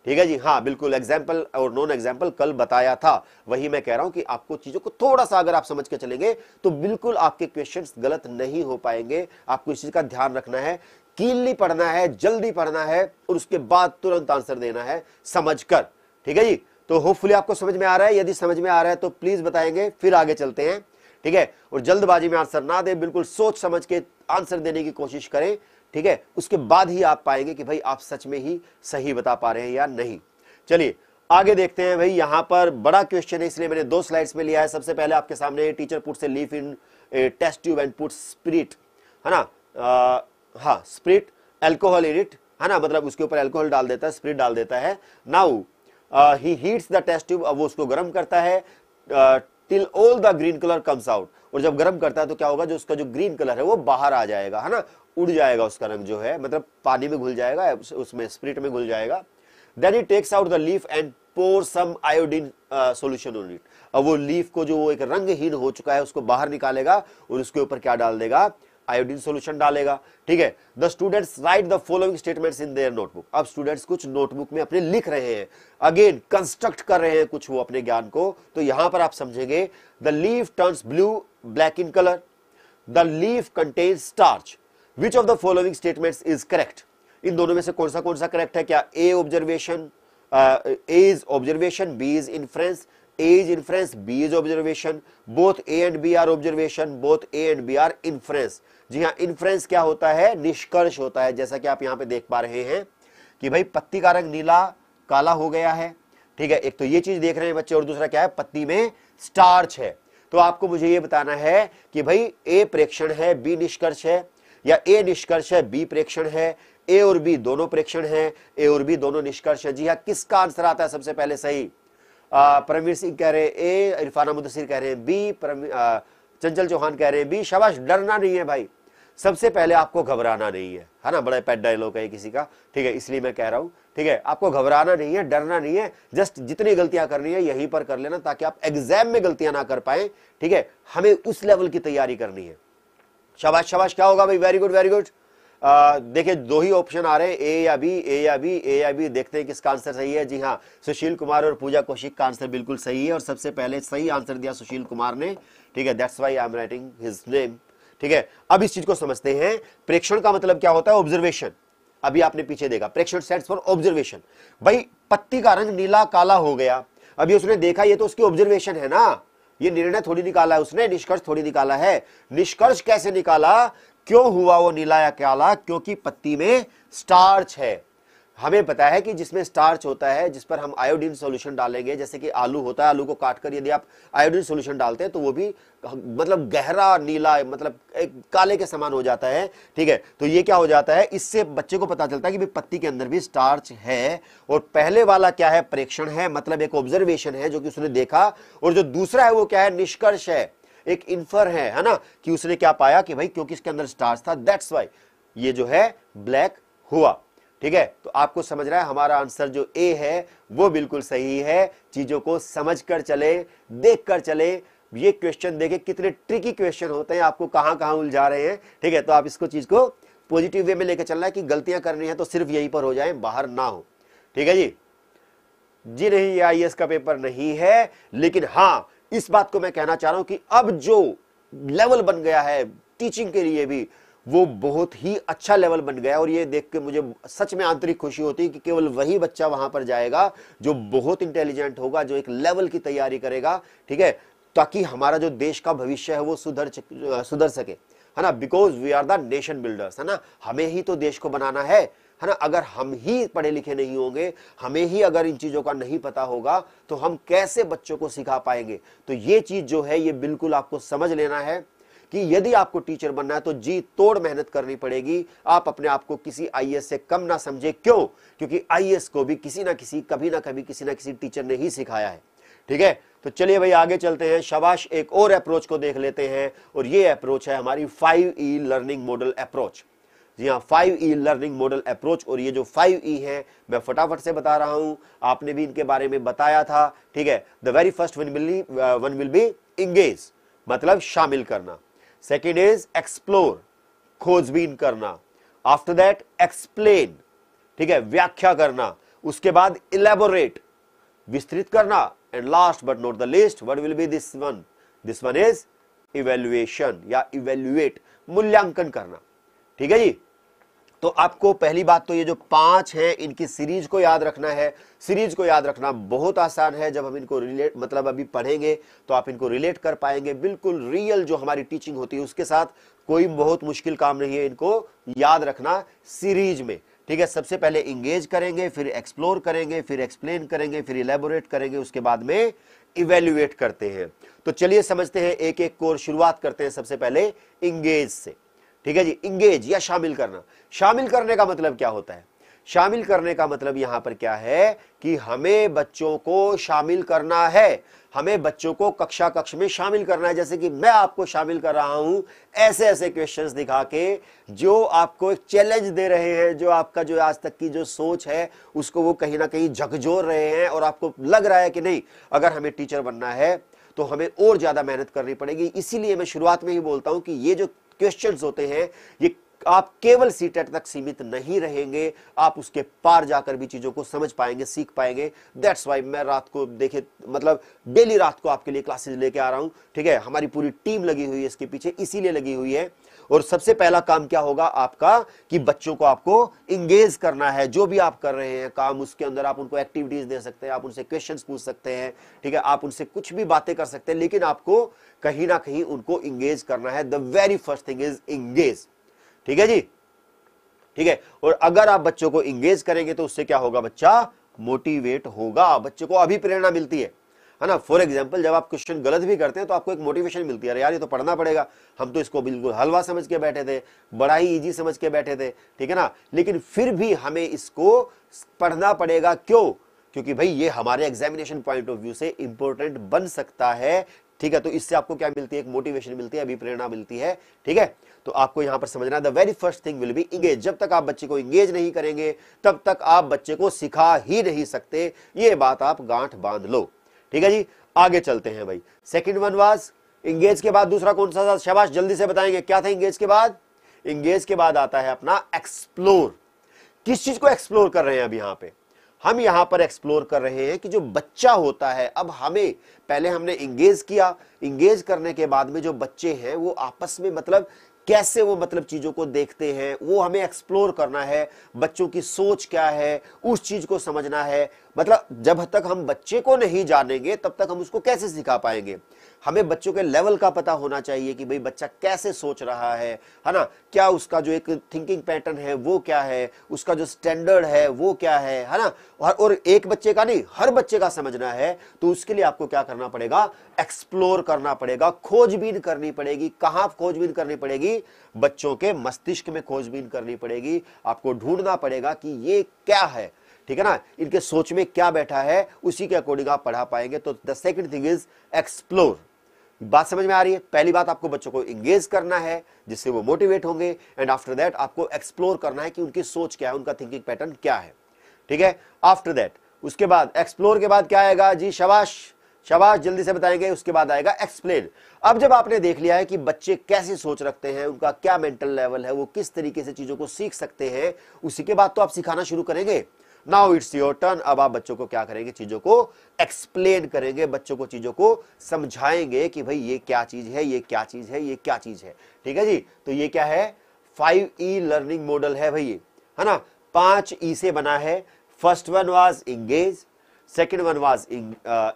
ठीक है जी, हाँ बिल्कुल। एग्जाम्पल और नॉन एग्जाम्पल कल बताया था, वही मैं कह रहा हूँ कि आपको चीजों को थोड़ा सा अगर आप समझ के चलेंगे तो बिल्कुल आपके क्वेश्चंस गलत नहीं हो पाएंगे। आपको इस चीज का ध्यान रखना है, कीली पढ़ना है, जल्दी पढ़ना है और उसके बाद तुरंत आंसर देना है समझकर। ठीक है जी, तो होपफुली आपको समझ में आ रहा है। यदि समझ में आ रहा है तो प्लीज बताएंगे, फिर आगे चलते हैं। ठीक है, और जल्दबाजी में आंसर ना दें, बिल्कुल सोच समझ के आंसर देने की कोशिश करें। ठीक है, उसके बाद ही आप पाएंगे कि भाई आप सच में ही सही बता पा रहे हैं या नहीं। चलिए आगे देखते हैं भाई, यहाँ पर बड़ा क्वेश्चन है इसलिए मैंने दो स्लाइड्स में लिया है। सबसे पहले आपके सामने teacher puts a leaf in a test tube and puts spirit, है ना, हाँ स्प्रिट एल्कोहल इन इट, है ना, मतलब उसके ऊपर एल्कोहल डाल देता है, स्प्रिट डाल देता है। Now he heats the test tube, अब वो उसको गर्म करता है till all the green colour comes out. और जब गर्म करता है तो क्या होगा, जो उसका जो ग्रीन कलर है वो बाहर आ जाएगा, है ना, उड़ जाएगा उसका रंग जो है, मतलब पानी में घुल जाएगा, उसमें स्प्रिट में घुल जाएगा। Then he takes out the leaf and pour some iodine solution on it. अब वो लीफ को जो वो एक रंगहीन हो चुका है उसको बाहर निकालेगा और उसके ऊपर क्या डाल देगा, आयोडीन सॉल्यूशन डालेगा। ठीक है, the students write the following statements in their notebook. अब स्टूडेंट्स कुछ नोटबुक में अपने लिख रहे हैं, अगेन कंस्ट्रक्ट कर रहे हैं कुछ वो अपने ज्ञान को। तो यहां पर आप समझेंगे, the leaf turns blue black in colour, the leaf contains starch, which of the following statements is correct. इन दोनों में से कौन सा करेक्ट है? क्या A is observation, B is inference. A is inference, B is observation, both A and B are observation, both A and B are inference। जी हाँ, inference क्या होता है? निष्कर्ष होता है। जैसा कि आप यहाँ पे देख पा रहे हैं कि भाई पत्ती का रंग नीला काला हो गया है, ठीक है, एक तो ये चीज देख रहे हैं बच्चे, और दूसरा क्या है, पत्ती में स्टार्च है। तो आपको मुझे ये बताना है कि भाई ए प्रेक्षण है बी निष्कर्ष है, या ए निष्कर्ष है बी प्रेक्षण है, ए और बी दोनों प्रेक्षण है, ए और बी दोनों निष्कर्ष है। जी हाँ, किसका आंसर आता है सबसे पहले सही? परमवीर सिंह कह रहे हैं ए, इरफाना मुदस्सर कह रहे हैं बी, चंचल चौहान कह रहे हैं बी। शाबाश, डरना नहीं है भाई, सबसे पहले आपको घबराना नहीं है, है ना, बड़ा पैड डायलॉग है किसी का, ठीक है, इसलिए मैं कह रहा हूँ, ठीक है, आपको घबराना नहीं है, डरना नहीं है, जस्ट जितनी गलतियां करनी है यहीं पर कर लेना, ताकि आप एग्जाम में गलतियां ना कर पाए, ठीक है, हमें उस लेवल की तैयारी करनी है। शाबाश शाबाश, क्या होगा भाई, वेरी गुड वेरी गुड। देखिए दो ही ऑप्शन आ रहे हैं, ए या बी, ए या बी, ए या बी, देखते हैं किसका आंसर सही है। जी हाँ, सुशील कुमार और पूजा कौशिक का आंसर बिल्कुल सही है, और सबसे पहले सही आंसर दिया सुशील कुमार ने, ठीक है, that's why I am writing his name. ठीक है, अब इस चीज को समझते हैं, प्रेक्षण का मतलब क्या होता है, ऑब्जर्वेशन। अभी आपने पीछे देखा, प्रेक्षण स्टैंड्स फॉर ऑब्जर्वेशन। भाई पत्ती का रंग नीला काला हो गया, अभी उसने देखा, ये तो उसकी ऑब्जर्वेशन है ना, ये निर्णय थोड़ी निकाला है उसने, निष्कर्ष थोड़ी निकाला है। निष्कर्ष कैसे निकाला, क्यों हुआ वो नीला या काला, क्योंकि पत्ती में स्टार्च है। हमें पता है कि जिसमें स्टार्च होता है, जिस पर हम आयोडीन सॉल्यूशन डालेंगे, जैसे कि आलू होता है, आलू को काटकर यदि आप आयोडीन सॉल्यूशन डालते हैं तो वो भी मतलब गहरा नीला, मतलब एक काले के समान हो जाता है। ठीक है, तो ये क्या हो जाता है, इससे बच्चे को पता चलता है कि पत्ती के अंदर भी स्टार्च है। और पहले वाला क्या है, प्रेक्षण है, मतलब एक ऑब्जर्वेशन है जो कि उसने देखा, और जो दूसरा है वो क्या है, निष्कर्ष है, एक इन्फर है ना, कि उसने क्या पाया कि भाई क्योंकि इसके अंदर स्टार्च था, दैट्स व्हाई ये जो है ब्लैक हुआ। ठीक है, तो आपको समझ रहा है, हमारा आंसर जो ए है वो बिल्कुल सही है। चीजों को समझकर चले, देखकर चले, ये क्वेश्चन देखें कितने ट्रिकी क्वेश्चन होते हैं, आपको कहां कहां उलझा रहे हैं। ठीक है, तो आप इसको चीज को पॉजिटिव वे में लेकर चलना है कि गलतियां करनी है तो सिर्फ यहीं पर हो जाए, बाहर ना हो। ठीक है जी, जी नहीं, ये IAS का पेपर नहीं है, लेकिन हाँ इस बात को मैं कहना चाह रहा हूं कि अब जो लेवल बन गया है टीचिंग के लिए भी, वो बहुत ही अच्छा लेवल बन गया, और ये देख के मुझे सच में आंतरिक खुशी होती है कि केवल वही बच्चा वहां पर जाएगा जो बहुत इंटेलिजेंट होगा, जो एक लेवल की तैयारी करेगा। ठीक है, ताकि हमारा जो देश का भविष्य है वो सुधर सके, है ना, because we are the nation builders, है ना, हमें ही तो देश को बनाना है ना। अगर हम ही पढ़े लिखे नहीं होंगे, हमें ही अगर इन चीजों का नहीं पता होगा, तो हम कैसे बच्चों को सिखा पाएंगे। तो ये चीज जो है ये बिल्कुल आपको समझ लेना है कि यदि आपको टीचर बनना है तो जी तोड़ मेहनत करनी पड़ेगी। आप अपने आप को किसी IAS से कम ना समझे, क्यों? क्योंकि IAS को भी किसी ना किसी, कभी ना कभी, किसी ना किसी टीचर ने ही सिखाया है। ठीक है, तो चलिए भाई आगे चलते हैं। शाबाश, एक और अप्रोच को देख लेते हैं, और ये अप्रोच है हमारी 5E लर्निंग मॉडल अप्रोच। जी हाँ, 5E लर्निंग मॉडल अप्रोच। और ये जो 5E है, मैं फटाफट से बता रहा हूँ, आपने भी इनके बारे में बताया था। ठीक है, the very first one will be engage, मतलब शामिल करना। सेकेंड इज एक्सप्लोर, खोजबीन करना। आफ्टर दैट एक्सप्लेन, ठीक है, व्याख्या करना। उसके बाद इलेबोरेट, विस्तृत करना। And last but not the least, what will be this one is evaluation या इवेल्युएट, मूल्यांकन करना। ठीक है जी, तो आपको पहली बात तो ये जो 5 हैं इनकी सीरीज को याद रखना है। सीरीज को याद रखना बहुत आसान है, जब हम इनको रिलेट, मतलब अभी पढ़ेंगे तो आप इनको रिलेट कर पाएंगे बिल्कुल रियल जो हमारी टीचिंग होती है उसके साथ। कोई बहुत मुश्किल काम नहीं है इनको याद रखना सीरीज में। ठीक है, सबसे पहले इंगेज करेंगे, फिर एक्सप्लोर करेंगे, फिर एक्सप्लेन करेंगे, फिर इलेबोरेट करेंगे, उसके बाद में इवेल्युएट करते हैं। तो चलिए समझते हैं एक एक कोर्स, शुरुआत करते हैं सबसे पहले इंगेज से। ठीक है जी, इंगेज या शामिल करना। शामिल करने का मतलब क्या होता है? शामिल करने का मतलब यहां पर क्या है कि हमें बच्चों को शामिल करना है, हमें बच्चों को कक्षा कक्ष में शामिल करना है। जैसे कि मैं आपको शामिल कर रहा हूं ऐसे ऐसे क्वेश्चंस दिखा के, जो आपको एक चैलेंज दे रहे हैं, जो आपका जो आज तक की जो सोच है उसको वो कहीं ना कहीं झकझोर रहे हैं, और आपको लग रहा है कि नहीं, अगर हमें टीचर बनना है तो हमें और ज्यादा मेहनत करनी पड़ेगी। इसीलिए मैं शुरुआत में ही बोलता हूं कि ये जो क्वेश्चंस होते हैं ये आप केवल CTET तक सीमित नहीं रहेंगे, आप उसके पार जाकर भी चीजों को समझ पाएंगे, सीख पाएंगे। दैट्स व्हाई मैं रात को देखे, मतलब डेली रात को आपके लिए क्लासेस लेके आ रहा हूं। ठीक है, हमारी पूरी टीम लगी हुई है इसके पीछे, इसीलिए लगी हुई है। और सबसे पहला काम क्या होगा आपका, कि बच्चों को आपको इंगेज करना है। जो भी आप कर रहे हैं काम, उसके अंदर आप उनको एक्टिविटीज दे सकते हैं, आप उनसे क्वेश्चंस पूछ सकते हैं, ठीक है, आप उनसे कुछ भी बातें कर सकते हैं, लेकिन आपको कहीं ना कहीं उनको इंगेज करना है। The very first thing is engage. ठीक है जी, ठीक है, और अगर आप बच्चों को इंगेज करेंगे तो उससे क्या होगा, बच्चा मोटिवेट होगा, बच्चे को अभी प्रेरणा मिलती है ना। फॉर एग्जाम्पल जब आप क्वेश्चन गलत भी करते हैं तो आपको एक मोटिवेशन मिलती है, अरे यार ये तो पढ़ना पड़ेगा, हम तो इसको बिल्कुल हलवा समझ के बैठे थे, बड़ा ही ईजी समझ के बैठे थे, ठीक है ना। लेकिन फिर भी हमें इसको पढ़ना पड़ेगा, क्यों? क्योंकि भाई ये हमारे एग्जामिनेशन पॉइंट ऑफ व्यू से इंपॉर्टेंट बन सकता है, ठीक है। तो इससे आपको क्या मिलती है, एक मोटिवेशन मिलती है, अभी प्रेरणा मिलती है, ठीक है। तो आपको यहाँ पर समझना the very first thing will be engage. जब तक आप बच्चे को इंगेज नहीं करेंगे तब तक आप बच्चे को सिखा ही नहीं सकते, ये बात आप गांठ बांध लो, ठीक है जी। आगे चलते हैं भाई। सेकंड वन वाज इंगेज के बाद दूसरा कौन सा था? शाबाश, जल्दी से बताएंगे क्या था इंगेज के बाद। इंगेज के बाद आता है अपना एक्सप्लोर। किस चीज को एक्सप्लोर कर रहे हैं अभी यहाँ पे? हम यहाँ पर एक्सप्लोर कर रहे हैं कि जो बच्चा होता है, अब हमें पहले हमने इंगेज किया, इंगेज करने के बाद में जो बच्चे हैं वो आपस में मतलब कैसे वो मतलब चीज़ों को देखते हैं वो हमें एक्सप्लोर करना है। बच्चों की सोच क्या है उस चीज़ को समझना है। मतलब जब तक हम बच्चे को नहीं जानेंगे तब तक हम उसको कैसे सिखा पाएंगे। हमें बच्चों के लेवल का पता होना चाहिए कि भाई बच्चा कैसे सोच रहा है ना, क्या उसका जो एक थिंकिंग पैटर्न है वो क्या है, उसका जो स्टैंडर्ड है वो क्या है ना। और एक बच्चे का नहीं, हर बच्चे का समझना है तो उसके लिए आपको क्या करना पड़ेगा, एक्सप्लोर करना पड़ेगा, खोजबीन करनी पड़ेगी। कहाँ खोजबीन करनी पड़ेगी? बच्चों के मस्तिष्क में खोजबीन करनी पड़ेगी। आपको ढूंढना पड़ेगा कि ये क्या है, ठीक है ना, इनके सोच में क्या बैठा है, उसी के अकॉर्डिंग आप पढ़ा पाएंगे। तो the second thing is explore. बात समझ में आ रही है? पहली बात आपको बच्चों को इंगेज करना है जिससे वो मोटिवेट होंगे, एंड आफ्टर दैट आपको एक्सप्लोर करना है कि उनकी सोच क्या है, उनका थिंकिंग पैटर्न क्या है, ठीक है। आफ्टर दैट उसके बाद एक्सप्लोर के बाद क्या आएगा जी? शाबाश शाबाश, जल्दी से बताएंगे। उसके बाद आएगा एक्सप्लेन। अब जब आपने देख लिया है कि बच्चे कैसे सोच रखते हैं, उनका क्या मेंटल लेवल है, वो किस तरीके से चीजों को सीख सकते हैं, उसी के बाद तो आप सिखाना शुरू करेंगे। Now it's your turn. अब आप बच्चों को क्या करेंगे, चीजों को एक्सप्लेन करेंगे, बच्चों को चीजों को समझाएंगे कि भाई ये क्या चीज है, ये क्या चीज है, ये क्या चीज है, ठीक है जी। तो ये क्या है, 5E लर्निंग मॉडल है भाई, है ना, 5E से बना है। First one was engage, second one was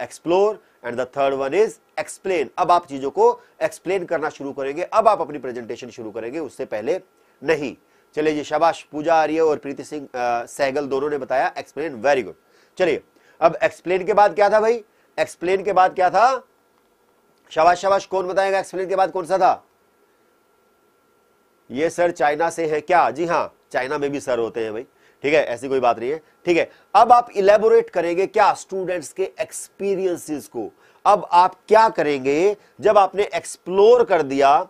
explore, and the third one is explain. अब आप चीजों को एक्सप्लेन करना शुरू करेंगे, अब आप अपनी प्रेजेंटेशन शुरू करेंगे, उससे पहले नहीं। चलिए जी, शाबाश। पूजा आर्या और प्रीति सिंह सैगल दोनों ने बताया एक्सप्लेन, वेरी गुड। चलिए, अब एक्सप्लेन के बाद क्या था भाई? एक्सप्लेन के बाद क्या था? शाबाश शाबाश, कौन बताएगा एक्सप्लेन के बाद कौन सा था? ये सर चाइना से है क्या? जी हाँ, चाइना में भी सर होते हैं भाई, ठीक है, ऐसी कोई बात नहीं है, ठीक है। अब आप इलेबोरेट करेंगे क्या? स्टूडेंट्स के एक्सपीरियंसेस को। अब आप क्या करेंगे, जब आपने एक्सप्लोर कर दिया,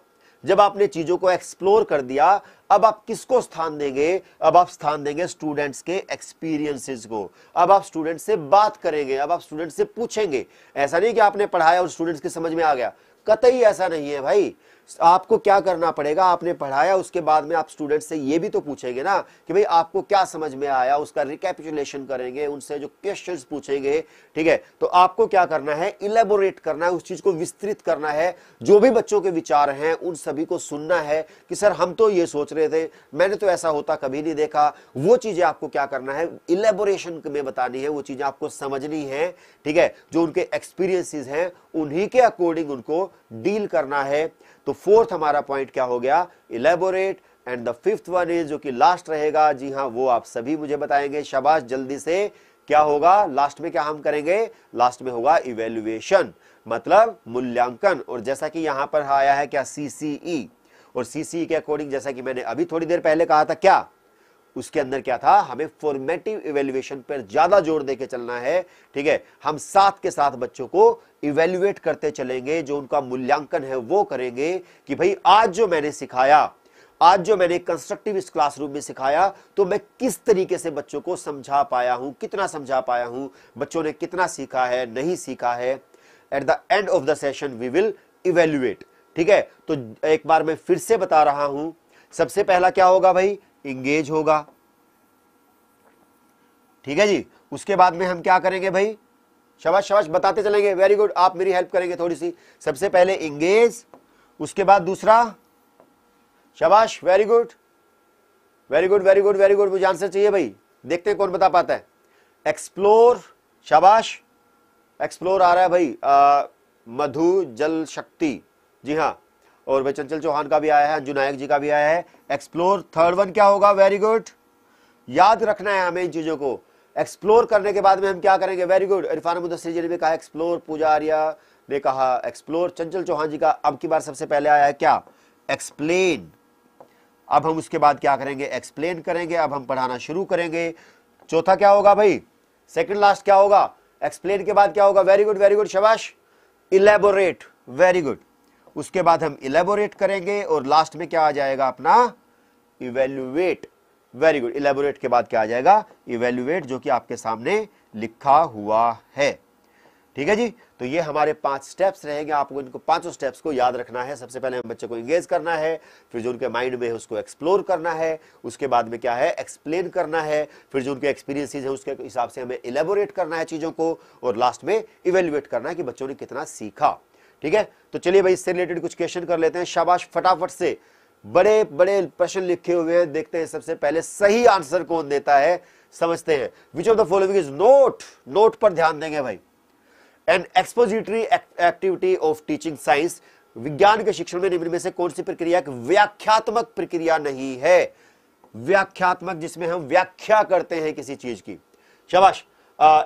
जब आपने चीजों को एक्सप्लोर कर दिया, अब आप किसको स्थान देंगे? अब आप स्थान देंगे स्टूडेंट्स के एक्सपीरियंसेस को। अब आप स्टूडेंट से बात करेंगे, अब आप स्टूडेंट से पूछेंगे। ऐसा नहीं कि आपने पढ़ाया और स्टूडेंट्स के समझ में आ गया, कतई ऐसा नहीं है भाई। आपको क्या करना पड़ेगा, आपने पढ़ाया, उसके बाद में आप स्टूडेंट से ये भी तो पूछेंगे ना कि भाई आपको क्या समझ में आया, उसका रिकैपिचुलेशन करेंगे, उनसे जो क्वेश्चंस पूछेंगे, ठीक है। तो आपको क्या करना है, इलेबोरेट करना है, उस चीज को विस्तृत करना है। जो भी बच्चों के विचार हैं उन सभी को सुनना है कि सर हम तो ये सोच रहे थे, मैंने तो ऐसा होता कभी नहीं देखा। वो चीजें आपको क्या करना है, इलेबोरेशन में बतानी है, वो चीजें आपको समझनी है, ठीक है। जो उनके एक्सपीरियंसेस हैं उन्हीं के अकॉर्डिंग उनको डील करना है। तो फोर्थ हमारा पॉइंट क्या हो गया, elaborate, and the fifth one is, जो कि लास्ट रहेगा, जी हाँ, वो आप सभी मुझे बताएंगे। शाबाश, जल्दी से क्या होगा लास्ट में, क्या हम करेंगे लास्ट में होगा इवेल्युएशन, मतलब मूल्यांकन। और जैसा कि यहां पर आया है क्या, सीसीई, और सीसीई के अकॉर्डिंग जैसा कि मैंने अभी थोड़ी देर पहले कहा था क्या, उसके अंदर क्या था, हमें फॉर्मेटिव इवेल्युएशन पर ज्यादा जोर देके चलना है, ठीक है। हम साथ के साथ बच्चों को इवेल्युएट करते चलेंगे, जो उनका मूल्यांकन है वो करेंगे कि भाई आज जो मैंने सिखाया, आज जो मैंने कंस्ट्रक्टिव इस क्लासरूम में सिखाया, तो मैं किस तरीके से बच्चों को समझा पाया हूँ, कितना समझा पाया हूँ, बच्चों ने कितना सीखा है, नहीं सीखा है। At the end of the session we will evaluate, ठीक है। तो एक बार मैं फिर से बता रहा हूं, सबसे पहला क्या होगा भाई, इंगेज होगा, ठीक है जी। उसके बाद में हम क्या करेंगे भाई, शाबाश शाबाश, बताते चलेंगे, वेरी गुड, आप मेरी हेल्प करेंगे थोड़ी सी। सबसे पहले इंगेज, उसके बाद दूसरा, शाबाश, very good very good very good very good, मुझे आंसर चाहिए भाई, देखते हैं कौन बता पाता है। एक्सप्लोर, शाबाश, एक्सप्लोर आ रहा है भाई, मधु, जल शक्ति, जी हाँ, और भाई चंचल चौहान का भी आया है, अंजू नायक जी का भी आया है एक्सप्लोर। थर्ड वन क्या होगा, वेरी गुड, याद रखना है हमें इन चीजों को, एक्सप्लोर करने के बाद में हम क्या करेंगे? वेरी गुड, इरफाना मुदस्सर जी ने भी कहा एक्सप्लोर, पूजा आर्या ने कहा एक्सप्लोर, चंचल चौहान जी का अब की बार सबसे पहले आया है क्या? एक्सप्लेन। अब हम उसके बाद क्या करेंगे? एक्सप्लेन करेंगे। अब हम पढ़ाना शुरू करेंगे। चौथा क्या होगा भाई? सेकंड लास्ट क्या होगा? एक्सप्लेन के बाद क्या होगा? वेरी गुड शाबाश, इलेबोरेट, वेरी गुड। उसके बाद हम इलेबोरेट करेंगे और लास्ट में क्या आ जाएगा अपना? Evaluate, very good. इलेबोरेट के बाद क्या आ जाएगा? इवेल्युएट, जो कि आपके सामने लिखा हुआ है। ठीक है जी, तो ये हमारे 5 स्टेप्स रहेंगे। आपको इनको पांचों स्टेप्स को याद रखना है। सबसे पहले हम बच्चे को एंगेज करना है, फिर जो उनके माइंड में है उसको एक्सप्लोर करना है, उसके बाद में क्या है? एक्सप्लेन करना है, फिर जो उनके एक्सपीरियंसेस है उसके हिसाब से हमें इलेबोरेट करना है चीज़ों को, और लास्ट में इवेल्युएट करना है कि बच्चों ने कितना सीखा। ठीक है, तो चलिए भाई इससे रिलेटेड कुछ क्वेश्चन कर लेते हैं। शाबाश, फटाफट से बड़े बड़े प्रश्न लिखे हुए हैं, देखते हैं सबसे पहले सही आंसर कौन देता है, समझते हैं। Which of the following is not, not पर ध्यान देंगे भाई। And expository activity of teaching science, विज्ञान के शिक्षण में निम्न में से कौन सी प्रक्रिया एक व्याख्यात्मक प्रक्रिया नहीं है? व्याख्यात्मक, जिसमें हम व्याख्या करते हैं किसी चीज की। शाबाश।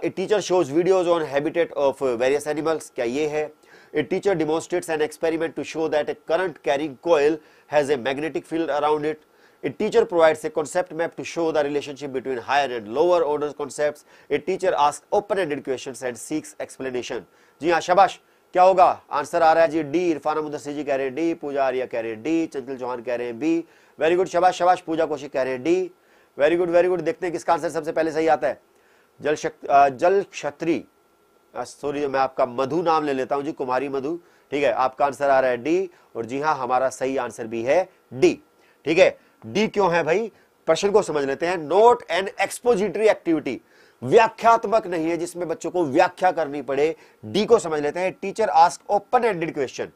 A teacher shows videos on habitat of various animals, क्या ये है? A teacher demonstrates an experiment to show that a current carrying coil has a magnetic field around it. A teacher provides a concept map to show the relationship between higher and lower order concepts. A teacher asks open-ended questions and seeks explanation. जी हाँ शाबाश, क्या होगा? Answer आ रहा है जी D. Irfana Mudassar ji कह रहे हैं डी, पूजा आर्या कह रहे हैं डी, चंचल चौहान कह रहे हैं बी, वेरी गुड शाबाश शाबाश, पूजा कौशिक कह रहे हैं D, very good very good. देखते हैं किसका आंसर सबसे पहले सही आता है। जल शक्ति, सॉरी मैं आपका मधु नाम ले लेता हूँ जी, कुमारी मधु, ठीक है, आपका आंसर आ रहा है डी। और जी हाँ, हमारा सही आंसर भी है डी। ठीक है, डी क्यों है भाई? प्रश्न को समझ लेते हैं। नोट एंड एक्सपोजिटरी एक्टिविटी व्याख्यात्मक नहीं है, जिसमें बच्चों को व्याख्या करनी पड़े। डी को समझ लेते हैं, teacher ask open ended question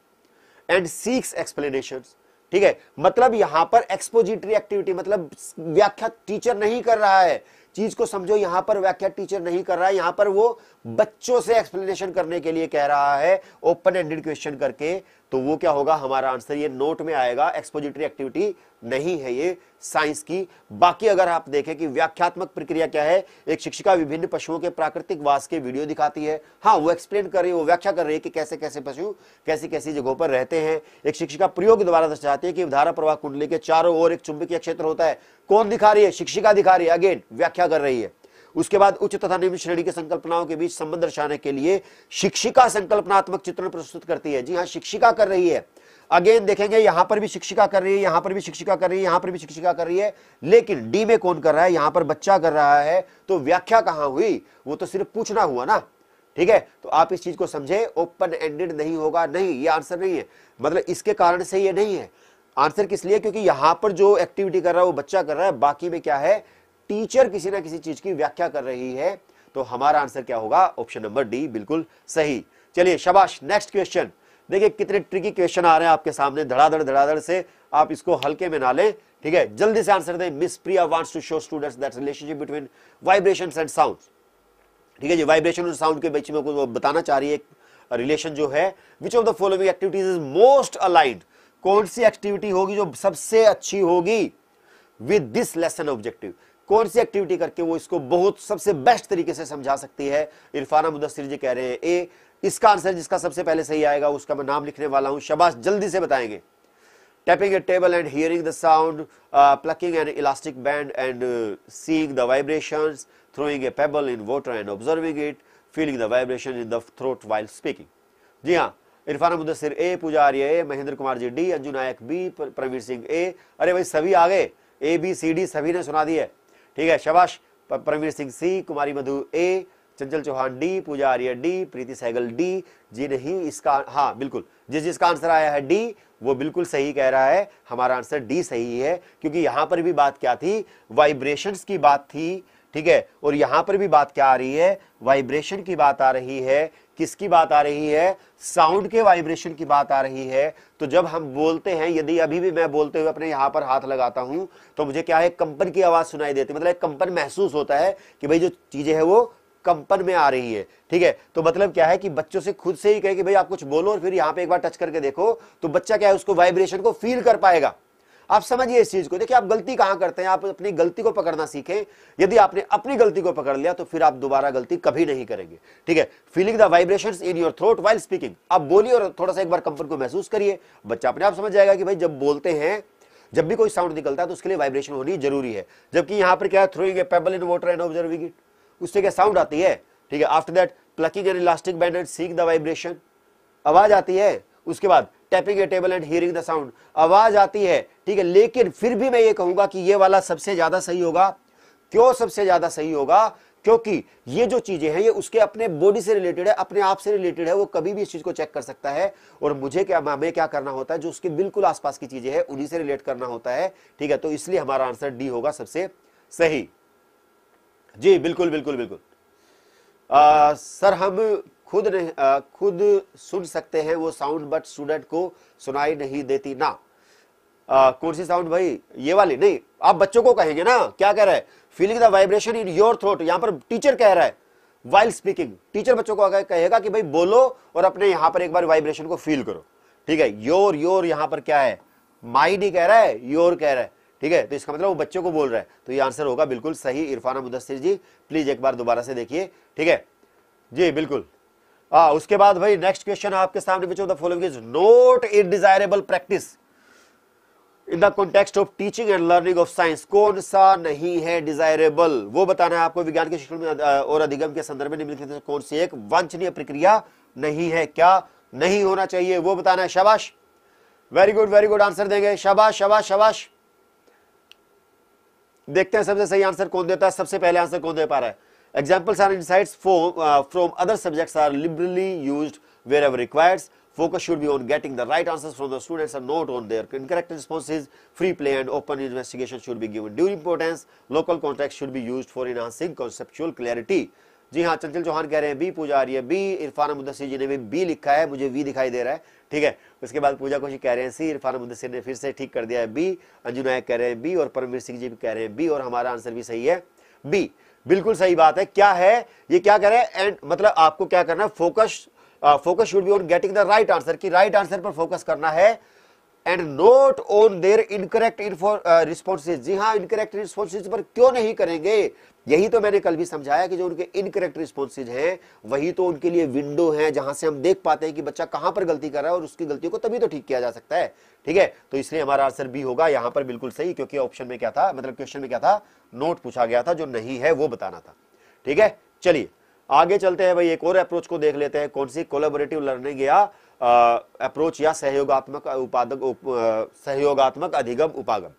and seeks explanations. ठीक है, मतलब यहां पर एक्सपोजिटरी एक्टिविटी मतलब व्याख्या टीचर नहीं कर रहा है। चीज को समझो, यहां पर व्याख्या टीचर नहीं कर रहा है, यहां पर वो बच्चों से एक्सप्लेनेशन करने के लिए कह रहा है ओपन एंडेड क्वेश्चन करके। तो वो क्या होगा? हमारा आंसर ये नोट में आएगा। एक्सपोजिटरी एक्टिविटी नहीं है ये साइंस की। बाकी अगर आप देखें कि व्याख्यात्मक प्रक्रिया क्या है, एक शिक्षिका विभिन्न पशुओं के प्राकृतिक वास के वीडियो दिखाती है। हाँ, वो एक्सप्लेन कर रही है, वो व्याख्या कर रही है कि कैसे कैसे पशु कैसी कैसी जगहों पर रहते हैं। एक शिक्षिका प्रयोग द्वारा दर्शाती है कि धारा प्रवाह कुंडली के चारों ओर एक चुंबकीय क्षेत्र होता है। कौन दिखा रही है? शिक्षिका दिखा रही है, अगेन व्याख्या कर रही है। उसके बाद उच्च तथा निम्न श्रेणी के संकल्पनाओं के बीच संबंध दर्शाने के लिए शिक्षिका संकल्पनात्मक चित्रण प्रस्तुत करती है। जी हाँ, शिक्षिका कर रही है। अगेन देखेंगे, यहां पर भी शिक्षिका कर रही है, यहां पर भी शिक्षिका कर रही है, यहां पर भी शिक्षिका कर रही है, लेकिन डी में कौन कर रहा है? यहां पर बच्चा कर रहा है। तो व्याख्या कहां हुई? वो तो सिर्फ पूछना हुआ ना। ठीक है, तो आप इस चीज को समझे, ओपन एंडेड नहीं होगा। नहीं, ये आंसर नहीं है, मतलब इसके कारण से ये नहीं है आंसर। किस लिए? क्योंकि यहां पर जो एक्टिविटी कर रहा है वो बच्चा कर रहा है, बाकी में क्या है? टीचर किसी ना किसी चीज की व्याख्या कर रही है। तो हमारा आंसर क्या होगा? ऑप्शन नंबर डी बिल्कुल सही। चलिए शाबाश, नेक्स्ट क्वेश्चन। देखिए कितने ट्रिकी क्वेश्चन आ रहे हैं आपके सामने, धड़ाधड़ धड़ाधड़ से, आप इसको हल्के में ना लें। ठीक है, जल्दी से आंसर दें। Miss Priya wants to show students that relationship between vibrations and sounds. ठीक है जी, वाइब्रेशन और साउंड के बीच में कुछ वो बताना चाह रही है रिलेशन जो है। Which of the following activities is most aligned, कौन सी एक्टिविटी होगी जो सबसे अच्छी होगी विद दिस लेसन ऑब्जेक्टिव? कौन सी एक्टिविटी करके वो इसको बहुत सबसे बेस्ट तरीके से समझा सकती है? इरफाना मुदस्सर जी कह रहे हैं ए। इसका आंसर जिसका सबसे पहले सही आएगा उसका मैं नाम लिखने वाला हूं। शबाश, जल्दी से बताएंगे। Tapping a table and hearing the sound, plucking an elastic band and seeing the vibrations, throwing a pebble in water and observing it, feeling the vibration in the throat while speaking. जी हाँ, Irfana Mudassar A, Pooja Arya A, Mahendra Kumar ji D, Anju Nayak B, Paramvir Singh A. अरे भाई सभी आ गए, A B C D सभी ने सुना दी है। ठीक है शाबाश, परमवीर सिंह सी, कुमारी Madhu A, Chanchal Chauhan D, Pooja Arya D, Preeti Saigal D. जी नहीं, इसका हाँ बिल्कुल, जिसका आंसर आया है डी वो बिल्कुल सही कह रहा है। हमारा आंसर डी सही है, क्योंकि यहाँ पर भी बात क्या थी? वाइब्रेशंस की बात थी। ठीक है, और यहाँ पर भी बात क्या आ रही है? वाइब्रेशन की बात आ रही है। किसकी बात आ रही है? साउंड के वाइब्रेशन की बात आ रही है। तो जब हम बोलते हैं, यदि अभी भी मैं बोलते हुए अपने यहाँ पर हाथ लगाता हूँ तो मुझे क्या है? कंपन की आवाज़ सुनाई देती है, मतलब एक कंपन महसूस होता है कि भाई जो चीज़ें हैं वो कंपन में आ रही है। ठीक है, तो मतलब क्या है कि बच्चों से खुद से ही कहे कि भाई आप कुछ बोलो और फिर यहाँ पे एक बार टच करके देखो, तो बच्चा क्या है? उसको वाइब्रेशन को फील कर पाएगा। आप समझिए इस चीज को। देखिए आप गलती कहाँ करते हैं, आप अपनी गलती को पकड़ना सीखें। यदि आपने अपनी गलती को पकड़ लिया तो फिर आप दोबारा गलती कभी नहीं करेंगे। ठीक है, feeling the vibrations in your throat while speaking. आप बोलिए और थोड़ा सा एक बार कंपन को महसूस करिए, बच्चा अपने आप समझ जाएगा कि भाई जब बोलते हैं, जब भी कोई साउंड निकलता है तो उसके लिए वाइब्रेशन होनी जरूरी है। जबकि यहाँ पर क्या है, throwing a pebble in water and observing it, उससे क्या साउंड आती है। ठीक है, after that plucking an elastic band and seeing the vibration, आवाज आती है। उसके बाद tapping a table and hearing the sound, आवाज आती है। ठीक है, लेकिन फिर भी मैं ये कहूंगा कि ये वाला सबसे ज्यादा सही होगा। क्यों सबसे ज्यादा सही होगा? क्योंकि ये जो चीजें हैं ये उसके अपने बॉडी से रिलेटेड है, अपने आप से रिलेटेड है। वो कभी भी इस चीज को चेक कर सकता है। और मुझे क्या, हमें क्या करना होता है, जो उसके बिल्कुल आसपास की चीजें हैं उन्हीं से रिलेट करना होता है। ठीक है, तो इसलिए हमारा आंसर डी होगा सबसे सही। जी बिल्कुल बिल्कुल बिल्कुल। सर हम खुद नहीं खुद सुन सकते हैं वो साउंड बट स्टूडेंट को सुनाई नहीं देती ना। कौन सी साउंड भाई? ये वाली नहीं, आप बच्चों को कहेंगे ना। क्या कह रहा है? Feeling the vibration in your throat, यहाँ पर टीचर कह रहा है वाइल स्पीकिंग। टीचर बच्चों को कहेगा कि भाई बोलो और अपने यहाँ पर एक बार वाइब्रेशन को फील करो। ठीक है, योर योर यहाँ पर क्या है, माई नहीं कह रहा है, योर कह रहा है। ठीक है, तो इसका मतलब वो बच्चों को बोल रहा है। तो ये आंसर होगा बिल्कुल सही। इरफाना मुदस्सर जी प्लीज एक बार दोबारा से देखिए। ठीक है जी बिल्कुल। उसके बाद भाई नेक्स्ट क्वेश्चन आपके सामने, which of the following is not a desirable practice in the context of teaching and learning of science. कौन सा नहीं है डिजायरेबल, वो बताना है आपको। विज्ञान के शिक्षण में और अधिगम के संदर्भ में निम्नलिखित कौन सी एक वांछनीय प्रक्रिया नहीं है, क्या नहीं होना चाहिए, वो बताना है। शाबाश, वेरी गुड आंसर देंगे। शाबाश शाबाश शाबाश। देखते हैं सबसे सही आंसर कौन देता है, सबसे पहले आंसर कौन दे पा रहा है। Examples are insights from other subjects are liberally used wherever requires. Focus should be on getting the right answers from the students and not on their incorrect responses. Free play and open investigation should be given due importance. Local context should be used for enhancing conceptual clarity. जी हाँ, चंचल चौहान कह रहे हैं B, Pooja Arya B, Irfana Mudassar ji ने भी B लिखा है, मुझे वी दिखाई दे रहा है। ठीक है, उसके बाद पूजा कौशिक कह रहे हैं सी, इरफाना मुदस्सर ने फिर से ठीक कर दिया है बी, अंजू नायक कह रहे हैं बी और परमवीर सिंह जी भी कह रहे हैं बी, और हमारा आंसर भी सही है बी। बिल्कुल सही बात है। क्या है ये, क्या कह रहे हैं एंड, मतलब आपको क्या करना है, focus should be on getting the right answer, कि राइट आंसर पर फोकस करना है and not on their incorrect responses. जी हाँ, इनकरेक्ट रिस्पॉन्सेज पर क्यों नहीं करेंगे, यही तो मैंने कल भी समझाया कि जो उनके इनकरेक्ट रिस्पॉन्सेज हैं वही तो उनके लिए विंडो है जहां से हम देख पाते हैं कि बच्चा कहां पर गलती कर रहा है और उसकी गलतियों को तभी तो ठीक किया जा सकता है। ठीक है, तो इसलिए हमारा आंसर बी होगा यहाँ पर बिल्कुल सही, क्योंकि ऑप्शन में क्या था, मतलब क्वेश्चन में क्या था, नोट पूछा गया था, जो नहीं है वो बताना था। ठीक है, चलिए आगे चलते हैं भाई, एक और अप्रोच को देख लेते हैं। कौन सी? कोलैबोरेटिव लर्निंग या अप्रोच या सहयोगात्मक सहयोगात्मक अधिगम उपागम।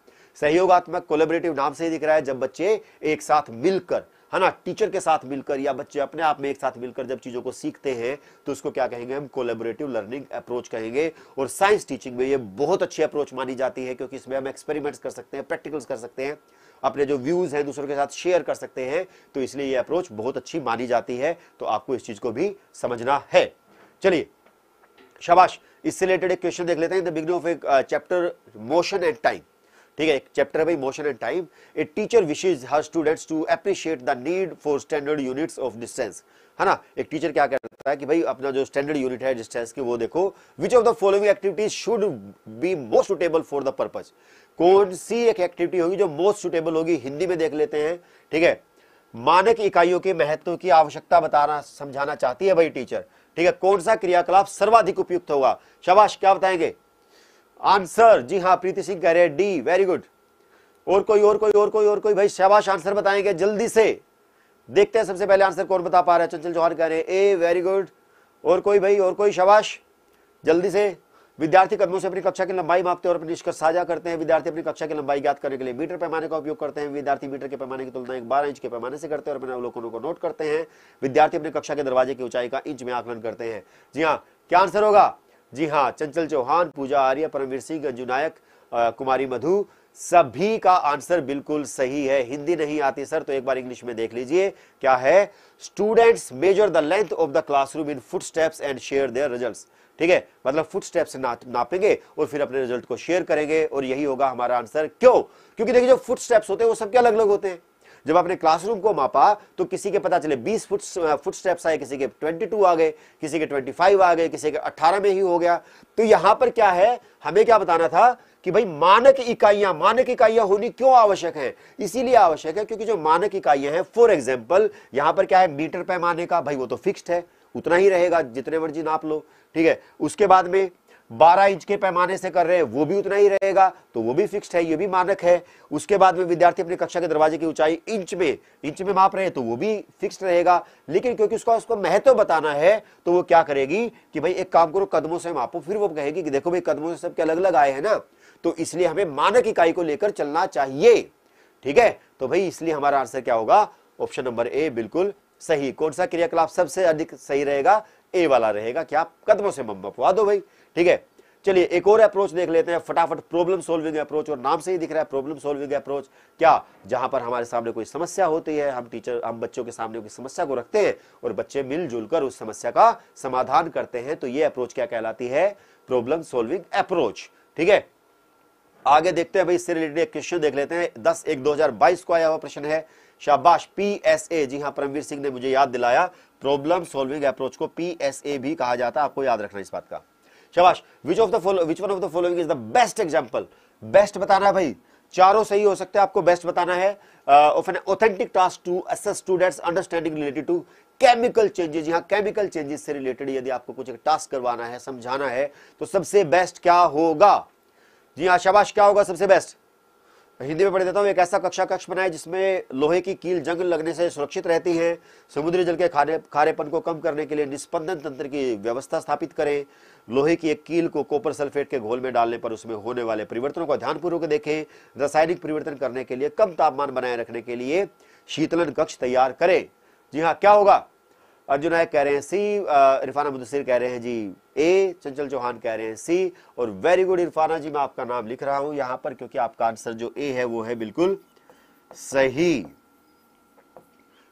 सहयोगात्मक कोलैबोरेटिव नाम से ही दिख रहा है, जब बच्चे एक साथ मिलकर, है ना, टीचर के साथ मिलकर या बच्चे अपने आप में एक साथ मिलकर जब चीजों को सीखते हैं तो उसको क्या कहेंगे हम, कोलैबोरेटिव लर्निंग अप्रोच कहेंगे। और साइंस टीचिंग में ये बहुत अच्छी अप्रोच मानी जाती है, क्योंकि इसमें हम एक्सपेरिमेंट्स कर सकते हैं, प्रैक्टिकल्स कर सकते हैं, अपने जो व्यूज हैं दूसरों के साथ शेयर कर सकते हैं, तो इसलिए ये अप्रोच बहुत अच्छी मानी जाती है। तो आपको इस चीज को भी समझना है। चलिए शाबाश, इससे रिलेटेड एक क्वेश्चन देख लेते हैं। The beginning of a chapter motion and time. ठीक है, एक चैप्टर है भाई motion and time. A teacher wishes her students to appreciate the need for standard units of distance, है ना। एक टीचर क्या करता है कि भाई अपना जो स्टैंडर्ड यूनिट है डिस्टेंस की वो देखो। Which of the following activities should be most suitable for the purpose. कौन सी एक एक्टिविटी होगी जो मोस्ट सुटेबल होगी। हिंदी में देख लेते हैं। ठीक है, मानक इकाइयों के महत्व की आवश्यकता बताना समझाना चाहती है भाई टीचर। ठीक है, कौन सा क्रियाकलाप सर्वाधिक उपयुक्त होगा। शाबाश, क्या बताएंगे आंसर। जी हाँ, प्रीति सिंह कह रहे हैं डी, वेरी गुड। और कोई और कोई भाई शाबाश आंसर बताएंगे जल्दी से। देखते हैं सबसे पहले आंसर कौन बता पा रहा है। चंचल चौहान कह रहे हैं ए, वेरी गुड। और कोई भाई शाबाश जल्दी से। विद्यार्थी कदमों से अपनी कक्षा की लंबाई मापते हैं और अपने निष्कर्ष साझा करते हैं। विद्यार्थी अपनी कक्षा की लंबाई ज्ञात करने के लिए मीटर पैमाने का उपयोग करते हैं। विद्यार्थी मीटर के पैमाने की तुलना 12 इंच के पैमाने से करते हैं और अपने अवलोकनों को नोट करते हैं। विद्यार्थी अपने कक्षा के दरवाजे की ऊंचाई का इंच में आकलन करते हैं। जी हाँ, क्या आंसर होगा। जी हाँ, चंचल चौहान, पूजा आर्या, परमवीर सिंह, अंजू नायक, कुमारी मधु, सभी का आंसर बिल्कुल सही है। हिंदी नहीं आती सर तो एक बार इंग्लिश में देख लीजिए। क्या है, students measure the length of the classroom in footsteps and share their results. ठीक है, मतलब फुटस्टेप्स नापेंगे और फिर अपने रिजल्ट को शेयर करेंगे, और यही होगा हमारा आंसर। क्यों? क्योंकि देखिए जो फुटस्टेप्स होते हैं वो सबके अलग अलग होते हैं। जब आपने क्लासरूम को मापा तो किसी के पता चले 20 फुटस्टेप्स आए, किसी के 22 आ गए, किसी के 25 आ गए, किसी के 18 में ही हो गया। तो यहां पर क्या है, हमें क्या बताना था कि भाई मानक इकाइयां होनी क्यों आवश्यक है? इसीलिए आवश्यक है क्योंकि जो मानक इकाइयां हैं, फॉर एग्जाम्पल यहाँ पर क्या है, मीटर पैमाने का भाई वो तो फिक्स्ड है, उतना ही रहेगा, जितने मर्जी नाप लो, ठीक है। उसके बाद में 12 इंच के पैमाने से कर रहे हैं, वो भी उतना ही रहेगा, तो वो भी फिक्स्ड है, ये भी मानक है। उसके बाद में विद्यार्थी अपनी कक्षा के दरवाजे की ऊंचाई इंच में माप रहे हैं, तो वो भी फिक्स्ड रहेगा। लेकिन क्योंकि उसको महत्व बताना है, तो वो क्या करेगी कि भाई एक काम करो, कदमों से मापो, फिर वो कहेगी कि देखो भाई कदमों से सबके अलग अलग आए हैं ना, तो इसलिए हमें मानक इकाई को लेकर चलना चाहिए, ठीक है। तो भाई इसलिए हमारा आंसर क्या होगा, ऑप्शन नंबर ए बिल्कुल सही। कौन सा क्रियाकलाप सबसे अधिक सही रहेगा? ए वाला रहेगा कि आप कदमों से मपवा दो भाई, ठीक है। चलिए एक और अप्रोच देख लेते हैं फटाफट, प्रॉब्लम सॉल्विंग अप्रोच। और नाम से ही दिख रहा है प्रॉब्लम सॉल्विंग अप्रोच, क्या जहां पर हमारे सामने कोई समस्या होती है, हम बच्चों के सामने कोई समस्या को रखते हैं और बच्चे मिलजुल कर उस समस्या का समाधान करते हैं, तो ये अप्रोच क्या कहलाती है, प्रॉब्लम सॉल्विंग अप्रोच, ठीक है। आगे देखते हैं भाई, इससे रिलेटेड क्वेश्चन देख लेते हैं। 10/1/2022 को आया हुआ प्रश्न है, शाबाश PSA। जी हाँ, परमवीर सिंह ने मुझे याद दिलाया, प्रॉब्लम सॉल्विंग अप्रोच को PSA भी कहा जाता है, आपको याद रखना इस बात का। शाबाश। Which one of the following is the best example? Best बताना है भाई, चारों सही हो सकते हैं, आपको बेस्ट बताना है। Of an authentic task to assess students understanding related to chemical changes. यहाँ केमिकल चेंजेस से रिलेटेड यदि आपको कुछ टास्क करवाना है, समझाना है, तो सबसे बेस्ट क्या होगा? जी हाँ शाबाश, क्या होगा सबसे बेस्ट? हिंदी में पढ़ देता हूँ। एक ऐसा कक्षा कक्ष बनाए जिसमें लोहे की कील जंग लगने से सुरक्षित रहती है। समुद्री जल के खारेपन को कम करने के लिए निष्पंदन तंत्र की व्यवस्था स्थापित करें। लोहे की एक कील को कॉपर सल्फेट के घोल में डालने पर उसमें होने वाले परिवर्तनों को ध्यानपूर्वक देखें। रासायनिक परिवर्तन करने के लिए कम तापमान बनाए रखने के लिए शीतलन कक्ष तैयार करें। जी हाँ, क्या होगा? अर्जुन नायक कह रहे हैं सी, इरफाना मुदस्सर कह रहे हैं जी ए, चंचल चौहान कह रहे हैं सी, और वेरी गुड इरफाना जी, मैं आपका नाम लिख रहा हूं यहां पर क्योंकि आपका आंसर जो ए है वो है बिल्कुल सही,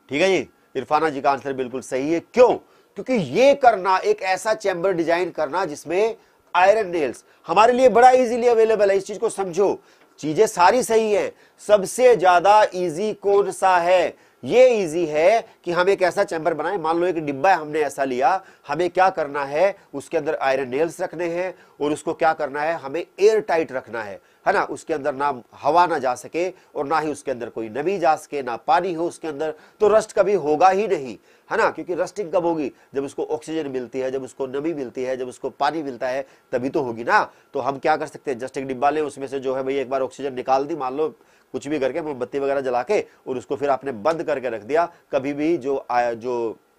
ठीक है जी। इरफाना जी का आंसर बिल्कुल सही है। क्यों? क्योंकि ये करना, एक ऐसा चैम्बर डिजाइन करना जिसमें आयरन नेल्स हमारे लिए बड़ा इजीली अवेलेबल है। इस चीज को समझो, चीजें सारी सही है, सबसे ज्यादा इजी कौन सा है? ये इजी है कि हम एक ऐसा चैम्बर बनाएं, मान लो एक डिब्बा है, हमने ऐसा लिया, हमें क्या करना है, उसके अंदर आयरन नेल्स रखने हैं और उसको क्या करना है, हमें एयर टाइट रखना है ना। उसके अंदर ना हवा ना जा सके और ना ही उसके अंदर कोई नमी जा सके, ना पानी हो उसके अंदर, तो रस्ट कभी होगा ही नहीं, है ना। क्योंकि रस्टिंग कब होगी? जब उसको ऑक्सीजन मिलती है, जब उसको नमी मिलती है, जब उसको पानी मिलता है, तभी तो होगी ना। तो हम क्या कर सकते हैं, जस्ट एक डिब्बा लें, उसमें से जो है भाई एक बार ऑक्सीजन निकाल दी, मान लो कुछ भी करके, मोमबत्ती वगैरह जला के, और उसको फिर आपने बंद करके रख दिया, कभी भी जो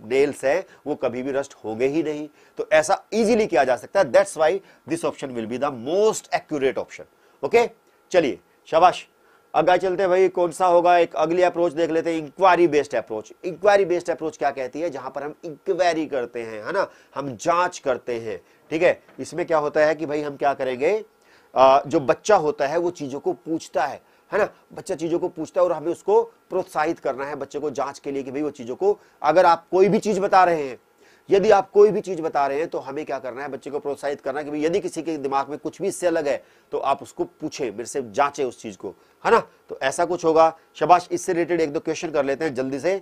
नेल्स है वो कभी भी रस्ट होंगे ही नहीं। तो ऐसा इजीली किया जा सकता है। That's why this option will be the most accurate option. Okay, चलिए शाबाश, आगे चलते हैं भाई। कौन सा होगा? एक अगली अप्रोच देख लेते हैं, inquiry based approach. Inquiry based approach क्या कहती है? जहां पर हम इंक्वायरी करते हैं, है ना, हम जांच करते हैं, ठीक है। इसमें क्या होता है कि भाई हम क्या करेंगे, जो बच्चा होता है वो चीजों को पूछता है ना, बच्चा चीजों को पूछता है और हमें उसको प्रोत्साहित करना है, बच्चे को जांच के लिए कि भाई वो चीजों को, अगर आप कोई भी चीज बता रहे हैं, यदि आप कोई भी चीज बता रहे हैं, तो हमें क्या करना है, बच्चे को प्रोत्साहित करना है कि भाई यदि किसी के दिमाग में कुछ भी इससे अलग है तो आप उसको पूछें, मेरे से जांचें उस चीज को, है ना। तो ऐसा कुछ होगा। शाबाश, इससे रिलेटेड एक दो क्वेश्चन कर लेते हैं जल्दी से।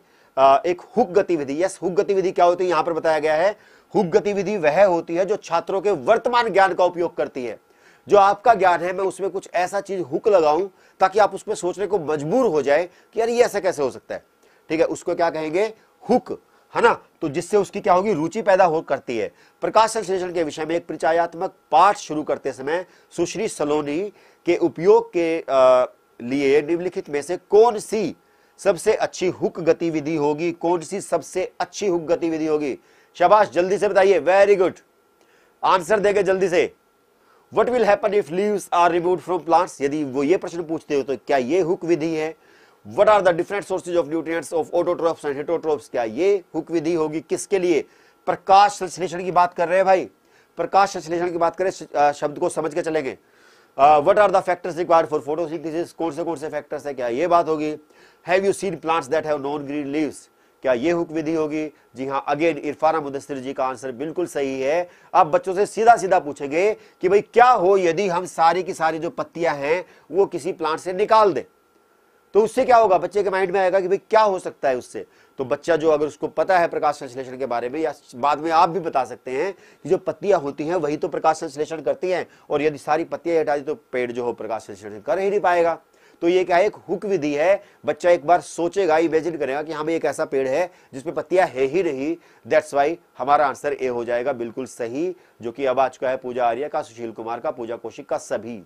एक हुक गतिविधि। यस, हुक गतिविधि क्या होती है यहाँ पर बताया गया है। हुक गतिविधि वह होती है जो छात्रों के वर्तमान ज्ञान का उपयोग करती है। जो आपका ज्ञान है, मैं उसमें कुछ ऐसा चीज हुक लगाऊं ताकि आप उसमें सोचने को मजबूर हो जाए कि यार ये ऐसा कैसे हो सकता है, ठीक है। उसको क्या कहेंगे, हुक, है ना। तो जिससे उसकी क्या होगी, रुचि पैदा हो करती है। प्रकाश संश्लेषण के विषय में एक परिचयात्मक पाठ शुरू करते समय सुश्री सलोनी के उपयोग के लिए निम्नलिखित में से कौन सी सबसे अच्छी हुक गतिविधि होगी? कौन सी सबसे अच्छी हुक गतिविधि होगी? शाबाश, जल्दी से बताइए। वेरी गुड, आंसर देंगे जल्दी से। What will happen if leaves are removed from plants? यदि वो ये प्रश्न पूछते हो तो क्या ये हुक विधि है? What are the different sources of nutrients of autotrophs and heterotrophs? क्या ये हुक विधि होगी? किसके लिए? प्रकाश संश्लेषण की बात कर रहे हैं भाई, प्रकाश संश्लेषण की बात करें, शब्द को समझ के चलेंगे। What are the factors required for photosynthesis? कौन से फैक्टर्स है, क्या ये बात होगी। Have you seen plants that have non green leaves? क्या ये हुक विधि होगी? जी हाँ, अगेन इरफाना मुदस्सर जी का आंसर बिल्कुल सही है। आप बच्चों से सीधा सीधा पूछेंगे कि भाई क्या हो यदि हम सारी की सारी जो पत्तियां हैं वो किसी प्लांट से निकाल दें, तो उससे क्या होगा, बच्चे के माइंड में आएगा कि भाई क्या हो सकता है उससे। तो बच्चा जो अगर उसको पता है प्रकाश संश्लेषण के बारे में, या बाद में आप भी बता सकते हैं कि जो पत्तियां होती हैं वही तो प्रकाश संश्लेषण करती हैं, और यदि सारी पत्तियां हटा दी तो पेड़ जो हो प्रकाश संश्लेषण कर ही नहीं पाएगा। तो ये क्या है, एक हुक विधि है। बच्चा एक बार सोचेगा, इमेजिन करेगा कि हमें एक ऐसा पेड़ है जिसमें पत्तियां है ही नहीं। दैट्स वाई हमारा आंसर ए हो जाएगा, बिल्कुल सही, जो कि अब आ चुका है पूजा आर्या का, सुशील कुमार का, पूजा कौशिक का, सभी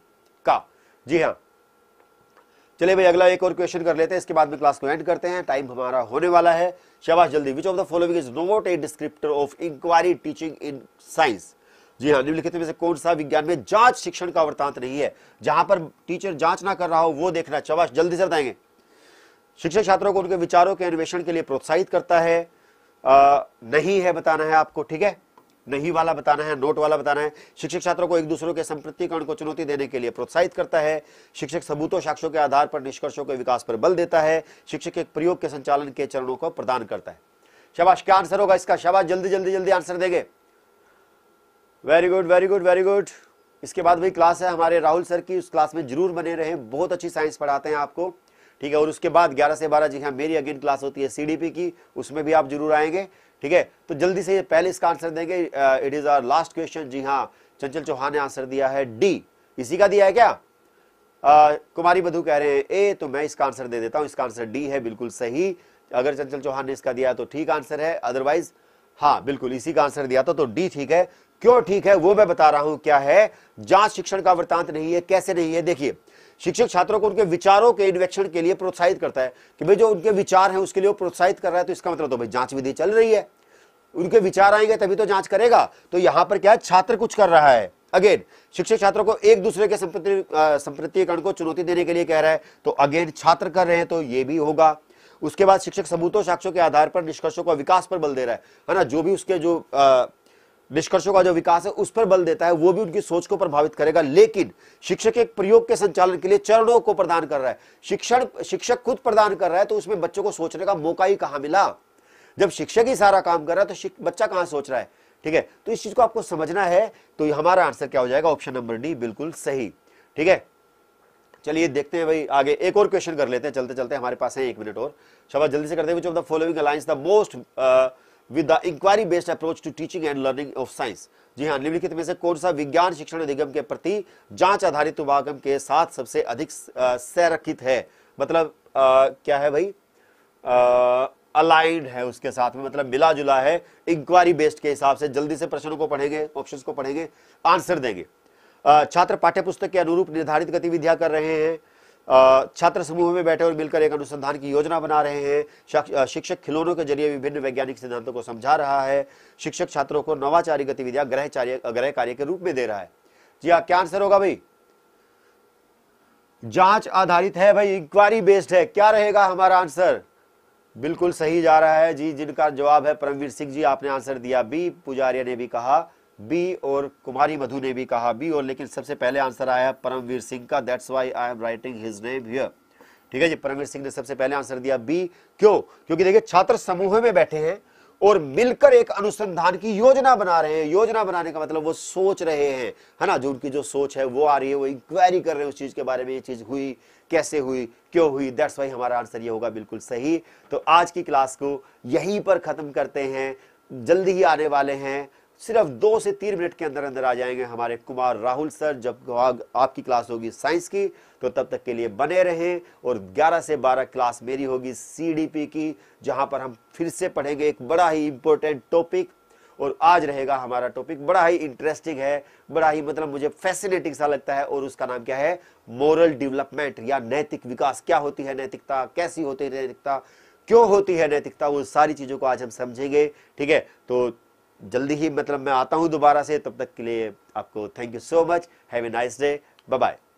का। जी हाँ, चलिए भाई अगला एक और क्वेश्चन कर लेते हैं, इसके बाद में क्लास को एंड करते हैं, टाइम हमारा होने वाला है। शाबाश, जल्दी। Which of the following is not a descriptor of inquiry teaching in science. जी हाँ, निम्नलिखित में से कौन सा विज्ञान में जांच शिक्षण का वृत्तांत नहीं है। जहां पर टीचर जांच ना कर रहा हो वो देखना। शाबाश, जल्दी से बताएंगे। शिक्षक छात्रों को उनके विचारों के अन्वेषण के लिए प्रोत्साहित करता है। नहीं है बताना है आपको, ठीक है, नहीं वाला बताना है, नोट वाला बताना है। शिक्षक छात्रों को एक दूसरों के संप्रतिकरण को चुनौती देने के लिए प्रोत्साहित करता है। शिक्षक सबूतों साक्ष्यों के आधार पर निष्कर्षों के विकास पर बल देता है। शिक्षक एक प्रयोग के संचालन के चरणों को प्रदान करता है। शाबाश, क्या आंसर होगा इसका? शाबाश, जल्दी जल्दी जल्दी आंसर देंगे। Very good, very good, very good. इसके बाद भाई क्लास है हमारे राहुल सर की, उस क्लास में जरूर बने रहें, बहुत अच्छी साइंस पढ़ाते हैं आपको, ठीक है। और उसके बाद 11 से 12 जी हाँ मेरी अगेन क्लास होती है सीडीपी की, उसमें भी आप जरूर आएंगे, ठीक है। तो जल्दी से पहले इसका आंसर देंगे। It is our last question. जी हाँ, चंचल चौहान ने आंसर दिया है डी। इसी का दिया है क्या? कुमारी मधु कह रहे हैं ए, तो मैं इसका आंसर दे देता हूँ, इसका आंसर डी है, बिल्कुल सही। अगर चंचल चौहान ने इसका दिया तो ठीक आंसर है, अदरवाइज हाँ बिल्कुल इसी का आंसर दिया था तो डी ठीक है। क्यों ठीक है वो मैं बता रहा हूं, क्या है, जांच शिक्षण का वृत्तांत नहीं है। कैसे नहीं है? देखिए, शिक्षक छात्रों को उनके विचारों के अन्वेषण के लिए प्रोत्साहित करता है, कि भाई जो उनके विचार हैं उसके लिए वो प्रोत्साहित कर रहा है, तो इसका मतलब तो भाई जांच विधि चल रही है, उनके विचार आएंगे तभी तो जांच करेगा। तो यहाँ पर क्या है, छात्र कुछ कर रहा है। अगेन, शिक्षक छात्रों को एक दूसरे के संप्रतिकरण को चुनौती देने के लिए कह रहा है, तो अगेन छात्र कर रहे हैं, तो ये भी होगा। उसके बाद शिक्षक सबूतों साक्ष्यों के आधार पर निष्कर्षों का विकास पर बल दे रहा है ना, जो भी उसके जो निष्कर्षों का जो विकास है उस पर बल देता है, वो भी उनकी सोच को प्रभावित करेगा। लेकिन शिक्षक एक प्रयोग के संचालन के लिए चरणों को प्रदान कर रहा है, शिक्षक खुद प्रदान कर रहा है, तो उसमें बच्चों को सोचने का मौका ही कहाँ मिला। जब शिक्षक ही सारा काम कर रहा है तो बच्चा कहाँ सोच रहा है, ठीक है। तो इस चीज को आपको समझना है। तो हमारा आंसर क्या हो जाएगा? ऑप्शन नंबर डी, बिल्कुल सही, ठीक है। चलिए देखते हैं भाई आगे, एक और क्वेश्चन कर लेते हैं चलते चलते, हमारे पास है 1 मिनट और। शाबाश, जल्दी से करते हैं। Which of the following aligns the most with the inquiry based approach to teaching and learning of science. जी हाँ, निम्नलिखित में से कौन सा विज्ञान शिक्षण अधिगम के प्रति जांच आधारित उपागम के साथ सबसे अधिक संरेखित है। मतलब क्या है भाई, अलाइंड है उसके साथ में, मतलब मिला जुला है इंक्वायरी बेस्ड के हिसाब से। जल्दी से प्रश्नों को पढ़ेंगे, ऑप्शंस को पढ़ेंगे, आंसर देंगे। छात्र पाठ्यपुस्तक के अनुरूप निर्धारित गतिविधियां कर रहे हैं। छात्र समूह में बैठे और मिलकर एक अनुसंधान की योजना बना रहे हैं। शिक्षक खिलौनों के जरिए विभिन्न वैज्ञानिक सिद्धांतों को समझा रहा है। शिक्षक छात्रों को नवाचारी गतिविधियां गृह कार्य के रूप में दे रहा है। जी हाँ, क्या आंसर होगा भाई? जांच आधारित है भाई, इंक्वायरी बेस्ड है। क्या रहेगा हमारा आंसर? बिल्कुल सही जा रहा है जी, जिनका जवाब है परमवीर सिंह जी, आपने आंसर दिया बी, पूजा आर्या ने भी कहा बी, और कुमारी मधु ने भी कहा बी, और लेकिन सबसे पहले आंसर आया परमवीर सिंह का। That's why I am writing his name here, ठीक है जी। परमवीर सिंह ने सबसे पहले आंसर दिया बी। क्यों? क्योंकि देखिए, छात्र समूह में बैठे हैं और मिलकर एक अनुसंधान की योजना बना रहे हैं। योजना बनाने का मतलब वो सोच रहे हैं, है ना, जो उनकी जो सोच है वो आ रही है, वो इंक्वायरी कर रहे हैं उस चीज के बारे में, ये चीज हुई, कैसे हुई, क्यों हुई। दैट्स व्हाई हमारा आंसर ये होगा, बिल्कुल सही। तो आज की क्लास को यहीं पर खत्म करते हैं। जल्दी ही आने वाले हैं, सिर्फ 2 से 3 मिनट के अंदर अंदर आ जाएंगे हमारे कुमार राहुल सर, जब आपकी क्लास होगी साइंस की। तो तब तक के लिए बने रहें, और 11 से 12 क्लास मेरी होगी सीडीपी की, जहां पर हम फिर से पढ़ेंगे एक बड़ा ही इम्पोर्टेंट टॉपिक। और आज रहेगा हमारा टॉपिक, बड़ा ही इंटरेस्टिंग है, बड़ा ही मतलब मुझे फैसिनेटिंग सा लगता है, और उसका नाम क्या है, मोरल डेवलपमेंट या नैतिक विकास। क्या होती है नैतिकता, कैसी होती है नैतिकता, क्यों होती है नैतिकता, वो सारी चीज़ों को आज हम समझेंगे, ठीक है। तो जल्दी ही मतलब मैं आता हूं दोबारा से, तब तक के लिए आपको thank you so much, have a nice day, bye bye.